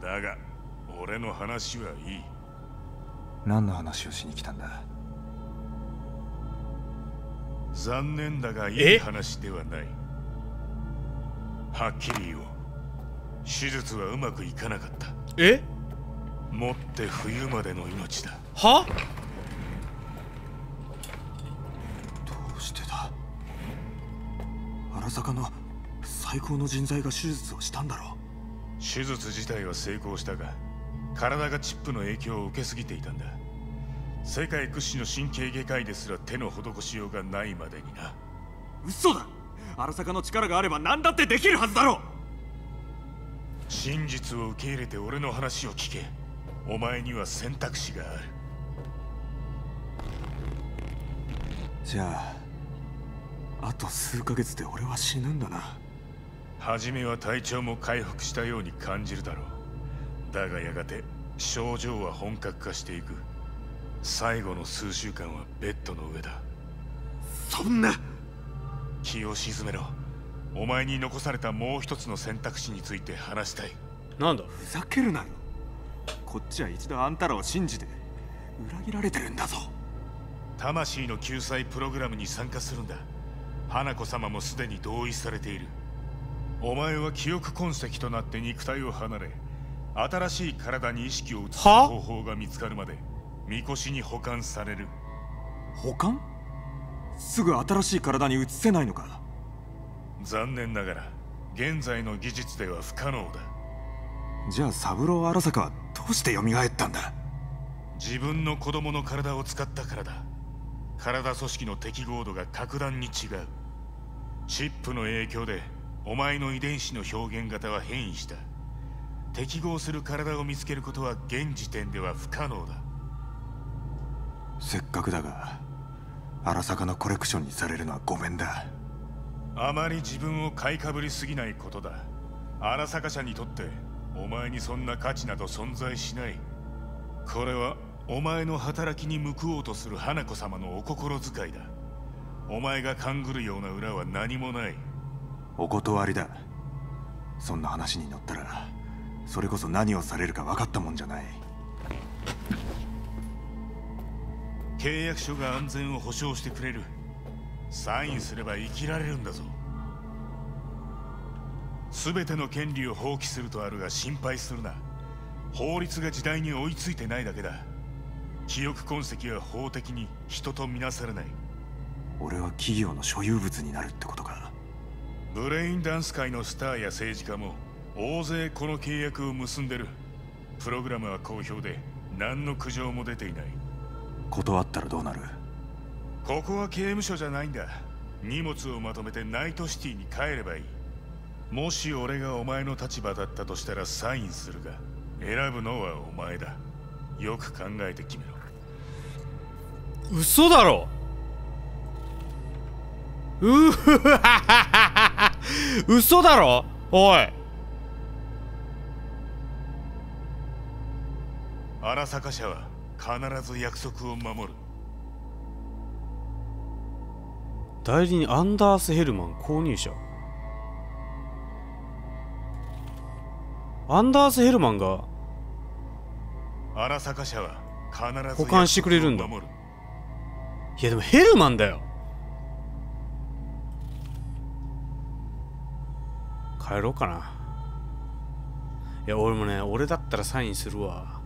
だが俺の話はいい。何の話をしに来たんだ。残念だがいい話ではない。はっきり言おう。手術はうまくいかなかった。え？もって冬までの命だ。は？どうしてだ。荒坂の最高の人材が手術をしたんだろう。手術自体は成功したが、体がチップの影響を受けすぎていたんだ。世界屈指の神経外科医ですら手の施しようがないまでにな。嘘だ。荒坂の力があれば何だってできるはずだろう。真実を受け入れて俺の話を聞け。お前には選択肢がある。じゃああと数ヶ月で俺は死ぬんだな。初めは体調も回復したように感じるだろう。だがやがて症状は本格化していく。最後の数週間はベッドの上だ。そんな。気を沈めろ。お前に残されたもう一つの選択肢について話したい。なんだ。ふざけるなよ。こっちは一度あんたらを信じて裏切られてるんだぞ。魂の救済プログラムに参加するんだ。花子様もすでに同意されている。お前は記憶痕跡となって肉体を離れ、新しい体に意識を移す方法が見つかるまで神輿に保管される。保管？すぐ新しい体に移せないのか。残念ながら現在の技術では不可能だ。じゃあ三郎荒坂はどうして蘇ったんだ。自分の子供の体を使ったからだ。体組織の適合度が格段に違う。チップの影響でお前の遺伝子の表現型は変異した。適合する体を見つけることは現時点では不可能だ。せっかくだが荒坂のコレクションにされるのはごめんだ。あまり自分を買いかぶりすぎないことだ。荒坂社にとってお前にそんな価値など存在しない。これはお前の働きに報おうとする花子様のお心遣いだ。お前が勘ぐるような裏は何もない。お断りだ。そんな話に乗ったらそれこそ何をされるか分かったもんじゃない。契約書が安全を保証してくれる。サインすれば生きられるんだぞ。全ての権利を放棄するとあるが心配するな。法律が時代に追いついてないだけだ。記憶痕跡は法的に人とみなされない。俺は企業の所有物になるってことか。ブレインダンス界のスターや政治家も大勢この契約を結んでる。プログラムは好評で何の苦情も出ていない。断ったらどうなる？ここは刑務所じゃないんだ。荷物をまとめてナイトシティに帰ればいい。もし俺がお前の立場だったとしたらサインするが、選ぶのはお前だ。よく考えて決めろ。嘘だろ。うふははは。嘘だろ。おい。荒坂社は必ず約束を守る。代理人アンダース・ヘルマン購入者。アンダース・ヘルマンが荒坂社は必ず保管してくれるんだ。いやでもヘルマンだよ。帰ろうかな。いや俺もね、俺だったらサインするわ。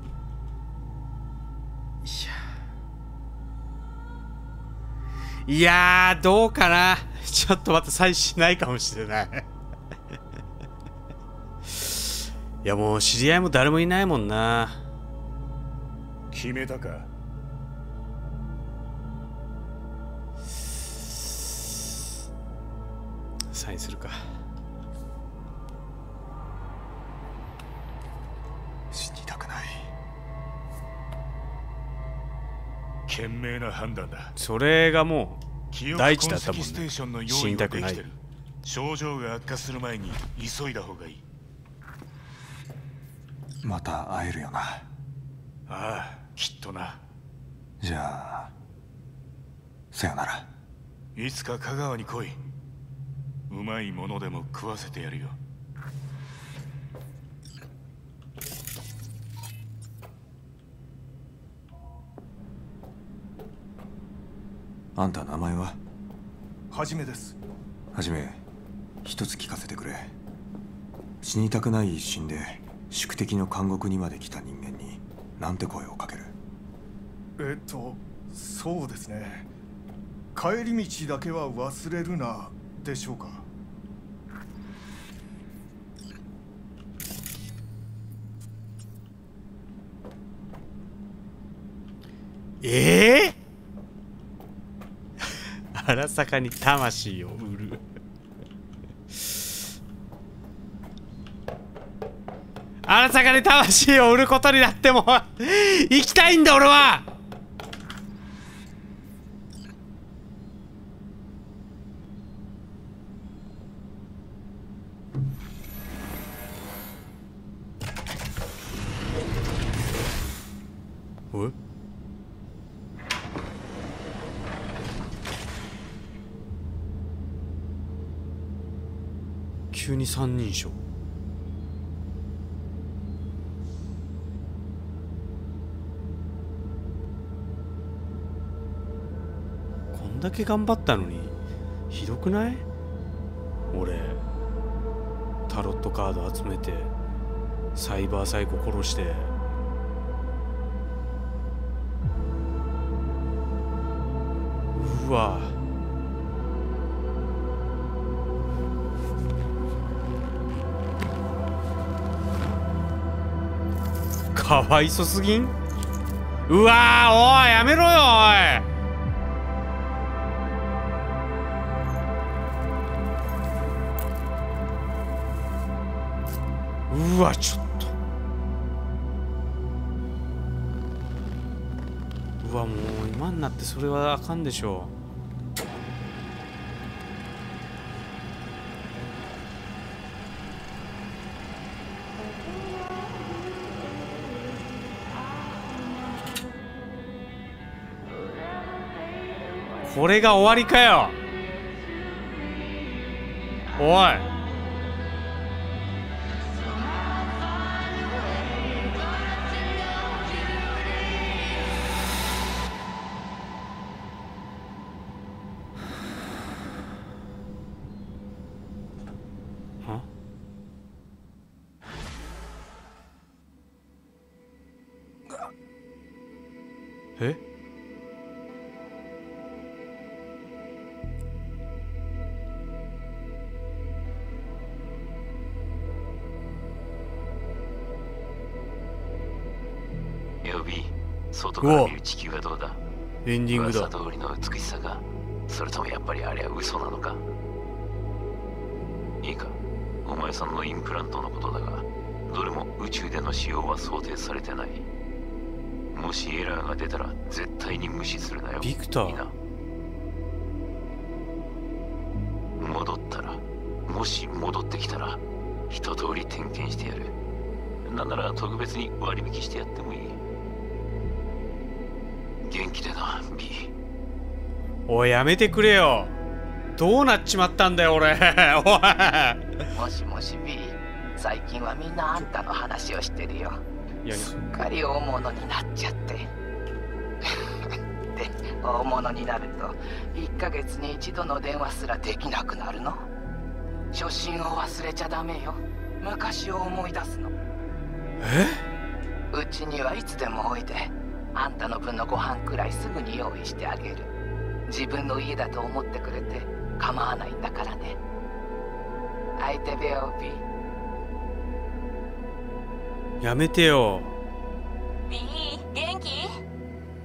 いやーどうかな。ちょっと待って、サインしないかもしれない。いやもう知り合いも誰もいないもんな。決めたか。サインするか。死にたくない。賢明な判断だ。それがもう第一だったもんね。死にたくない。症状が悪化する前に急いだ方がいい。また会えるよな。ああ、きっとな。じゃあさよなら。いつか香川に来い。うまいものでも食わせてやるよ。あんた名前は？はじめです。はじめ、一つ聞かせてくれ。死にたくない一心で宿敵の監獄にまで来た人間になんて声をかける？そうですね。帰り道だけは忘れるなでしょうか。ええー、荒坂に魂を売る荒坂に魂を売ることになっても生きたいんだ俺は。急に三人称。こんだけ頑張ったのにひどくない？俺タロットカード集めてサイバーサイコ殺してうわかわいそすぎん？うわーおいやめろよおい。うわちょっとうわもう今になってそれはあかんでしょう。これが終わりかよおい。え？予備外から見る地球はどうだ？エンディングだ。噂通りの美しさか、それともやっぱりあれは嘘なのか。いいか、お前さんのインプラントのことだが、どれも宇宙での使用は想定されてない。もしエラーが出たら絶対に無視するなよ。ビクター。いいな。戻ったら、もし戻ってきたら一通り点検してやる。なんなら特別に割引してやってもいい。元気でな、B。おいやめてくれよ。どうなっちまったんだよ俺。おい。もしもし B。最近はみんなあんたの話をしてるよ。すっかり大物になっちゃってで、大物になると1ヶ月に一度の電話すらできなくなるの。初心を忘れちゃダメよ。昔を思い出すの。え？うちにはいつでもおいで。あんたの分のご飯くらいすぐに用意してあげる。自分の家だと思ってくれて構わないんだからね。相手部屋をビーやめてよ。ビー、元気？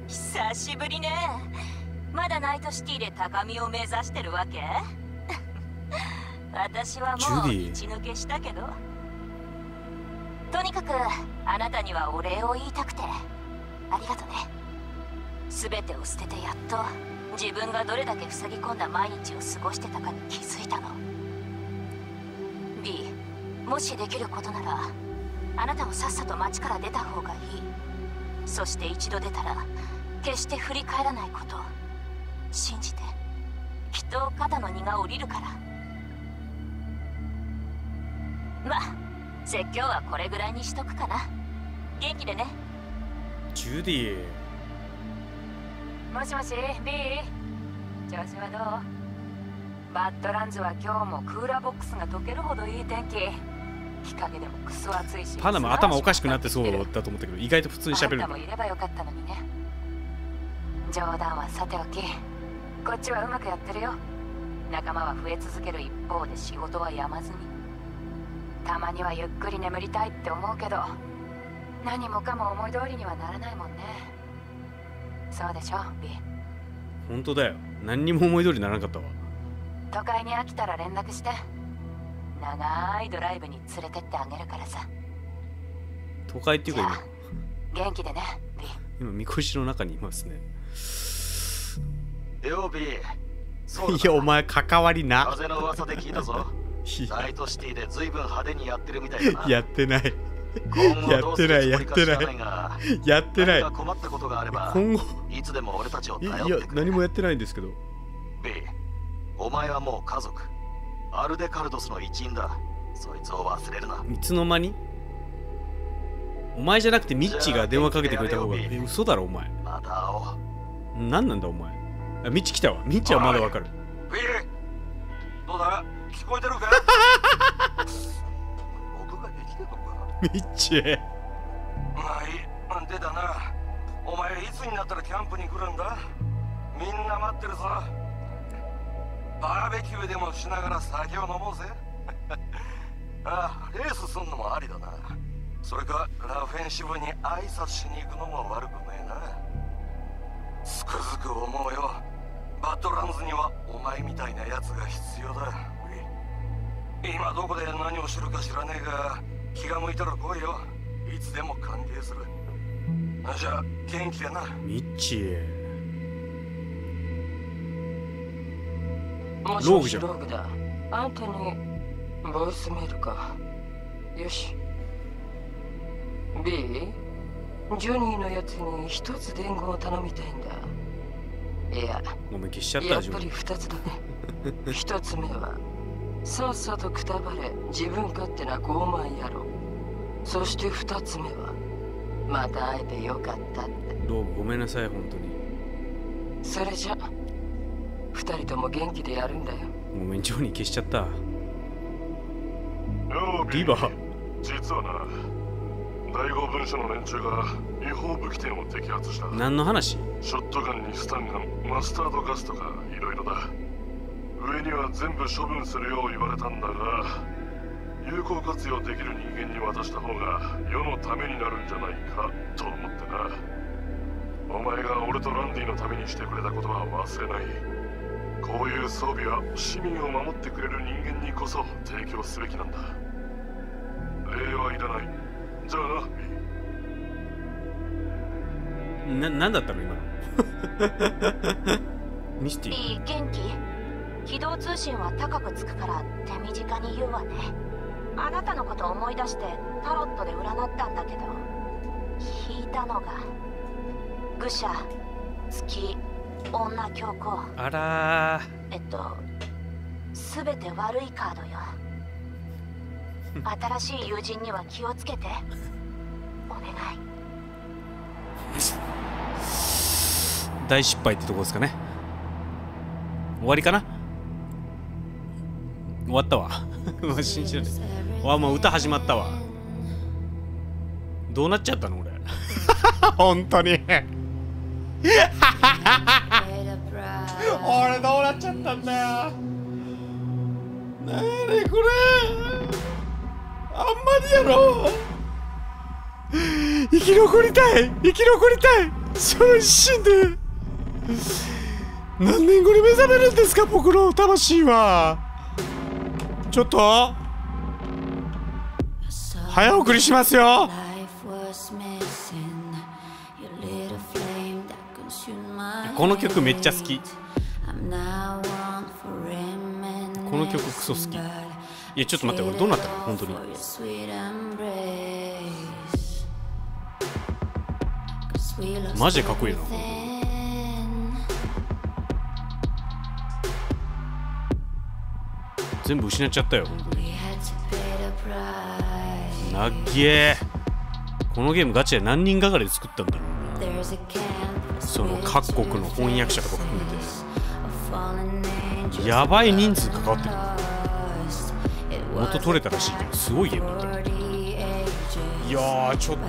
久しぶりね。まだナイトシティで高みを目指してるわけ？私はもう打ち抜けしたけど。とにかくあなたにはお礼を言いたくてありがとね。すべてを捨ててやっと自分がどれだけ塞ぎ込んだ毎日を過ごしてたかに気づいたの。ビー、もしできることならあなたもさっさと町から出た方がいい。そして一度出たら決して振り返らないことを信じて。きっと肩の荷が下りるから。まあ説教はこれぐらいにしとくかな。元気でねジュディ。もしもし B、 調子はどう？バッドランズは今日もクーラーボックスが溶けるほどいい天気。日陰でもクソ暑いし、パナマ頭おかしくなってそうだと思ったけど、意外と普通に喋る。あんたもいればよかったのにね。冗談はさておき、こっちはうまくやってるよ。仲間は増え続ける一方で仕事は山積み。たまにはゆっくり眠りたいって思うけど、何もかも思い通りにはならないもんね。そうでしょ、B。本当だよ。何にも思い通りにならなかったわ。都会に飽きたら連絡して。長いドライブに連れてってあげるからさ。都会っていうか今。元気でね、B。今、みこしの中にいますね。よ、B。いや、お前、関わりな。風の噂で聞いたぞ。ナイトシティでずいぶん派手にやってるみたいな。やってない。やってない。困ったことがあれば今後いつでも俺たちを頼ってくれ。いや何もやってないんですけど。B、お前はもう家族。アルデカルドスの一員だ。そいつを忘れるな。いつの間に？お前じゃなくてミッチーが電話かけてくれた方が。嘘だろお前。また会おう。何なんだお前。あ、ミッチー来たわ。ミッチーはまだわかる。B、どうだ？聞こえてるか？僕ができてるのか。ミッチェ。まあいい、安定だな。お前いつになったらキャンプに来るんだ？みんな待ってるぞ。バーベキューでもしながら酒を飲もうぜ。ああ、レースすんのもありだな。それかラフェン支部に挨拶しに行くのも悪くねえな。つくづく思うよ。バッドランズにはお前みたいなやつが必要だ。今どこで何をしてるか知らねえが、気が向いたら来いよ。いつでも歓迎する。じゃあ元気やな。ミッチー。ローグじゃん。ローグだ。あんたにボイスメールか。よし。B、ジョニーのやつに一つ伝言を頼みたいんだ。いや、ごめん消しちゃった。やっぱり二つだね。一つ目は。さっさとくたばれ、自分勝手な傲慢野郎。そして二つ目は、また会えてよかったって。どうもごめんなさい、本当に。それじゃ、二人とも元気でやるんだよ。ごめん、ジョニー消しちゃった。リバー。実はな、第五文書の連中が違法武器店を摘発した。何の話？ショットガンにスタンガン、マスタードガスとかいろいろだ。上には全部処分するよう言われたんだが、有効活用できる人間に渡した方が世のためになるんじゃないかと思ってな。お前が俺とランディのためにしてくれたことは忘れない。こういう装備は市民を守ってくれる人間にこそ提供すべきなんだ。礼はいらない。じゃあな。なんだったの今の。ミスティ。いい元気？軌道通信は高くつくから手短に言うわね。あなたのことを思い出してタロットで占ったんだけど、引いたのが愚者、月、女教皇。あらー、すべて悪いカードよ。新しい友人には気をつけてお願い。大失敗ってとこですかね。終わりかな。終わったわ。信じられない。わあ、もう歌始まったわ。どうなっちゃったの俺。本当に。俺どうなっちゃったんだよ。なにこれ。あんまりやろ。生き残りたい。生き残りたい。その一心で。何年後に目覚めるんですか僕の魂は。ちょっと早送りしますよ。この曲めっちゃ好き。この曲クソ好き。いやちょっと待って、俺どうなったの本当に。マジでかっこいいな。全部失っちゃったよ。なっげー。このゲームガチで何人がかりで作ったんだろうな。その各国の翻訳者とか含めてやばい人数関わってる。元取れたらしいけどすごいゲームだった。いやーちょっと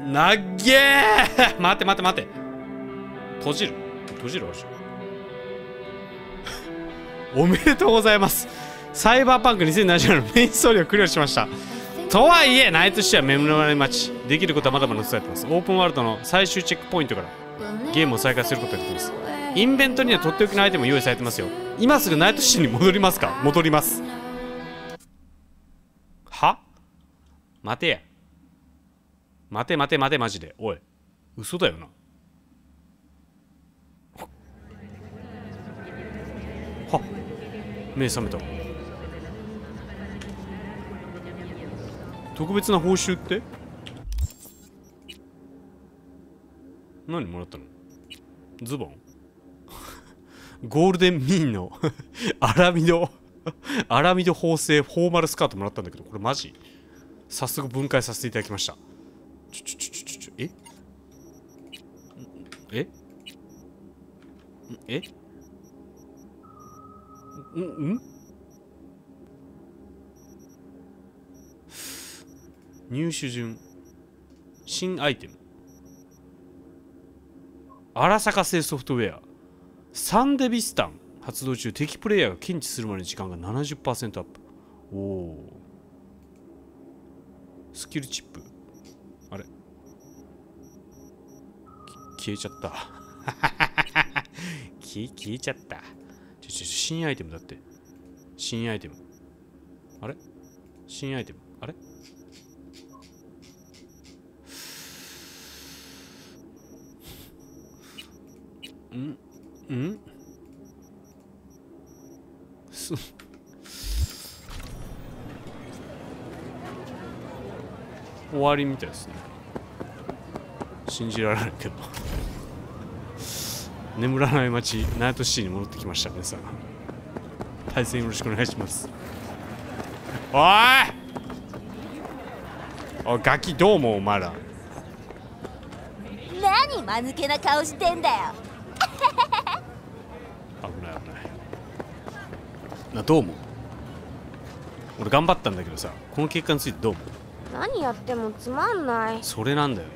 なっげー。待て閉じる。おめでとうございます。サイバーパンク2077のメインストーリーをクリアしました。とはいえ、ナイトシアは目の前の街、できることはまだまだ伝えてます。オープンワールドの最終チェックポイントからゲームを再開することができます。インベントにはとっておきのアイテムも用意されてますよ。今すぐナイトシアに戻りますか？戻ります。は？待てや。待て待て待てマジで。おい。嘘だよな。は。目覚めた。特別な報酬って何もらったの？ズボンゴールデンミーンのアラミド縫製フォーマルスカートもらったんだけど、これマジ早速分解させていただきました。ちょえん入手順新アイテム荒坂製ソフトウェアサンデビスタン発動中、敵プレイヤーが検知するまでの時間が 70% アップ。おおスキルチップあれ消えちゃった消えちゃった。ちょ新アイテムだって。新アイテムあれ新アイテムあれん終わりみたいですね。信じられないけど眠らない街ナイトシーに戻ってきました。皆さん対戦よろしくお願いします。おいおいガキどうもお前ら何間抜けな顔してんだよな。どうも俺頑張ったんだけどさ、この結果についてどうも何やってもつまんない。それなんだよね。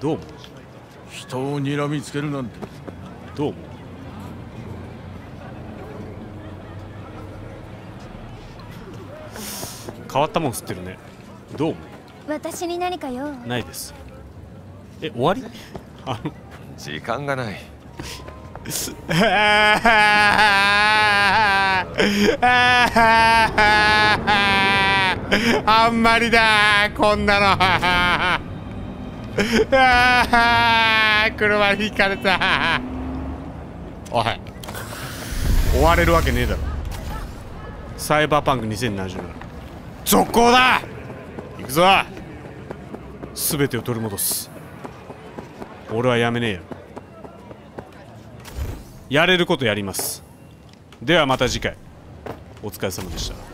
どうも人をにらみつけるなんてどうも変わったもん吸ってるね。どうも私に何か用ないです。え終わり時間がないあんまりだこんなの車にひかれた。おい追われるわけねえだろ。サイバーパンク2077続行だ。行くぞ。全てを取り戻す。俺はやめねえよ。やれることやります。ではまた次回。お疲れ様でした。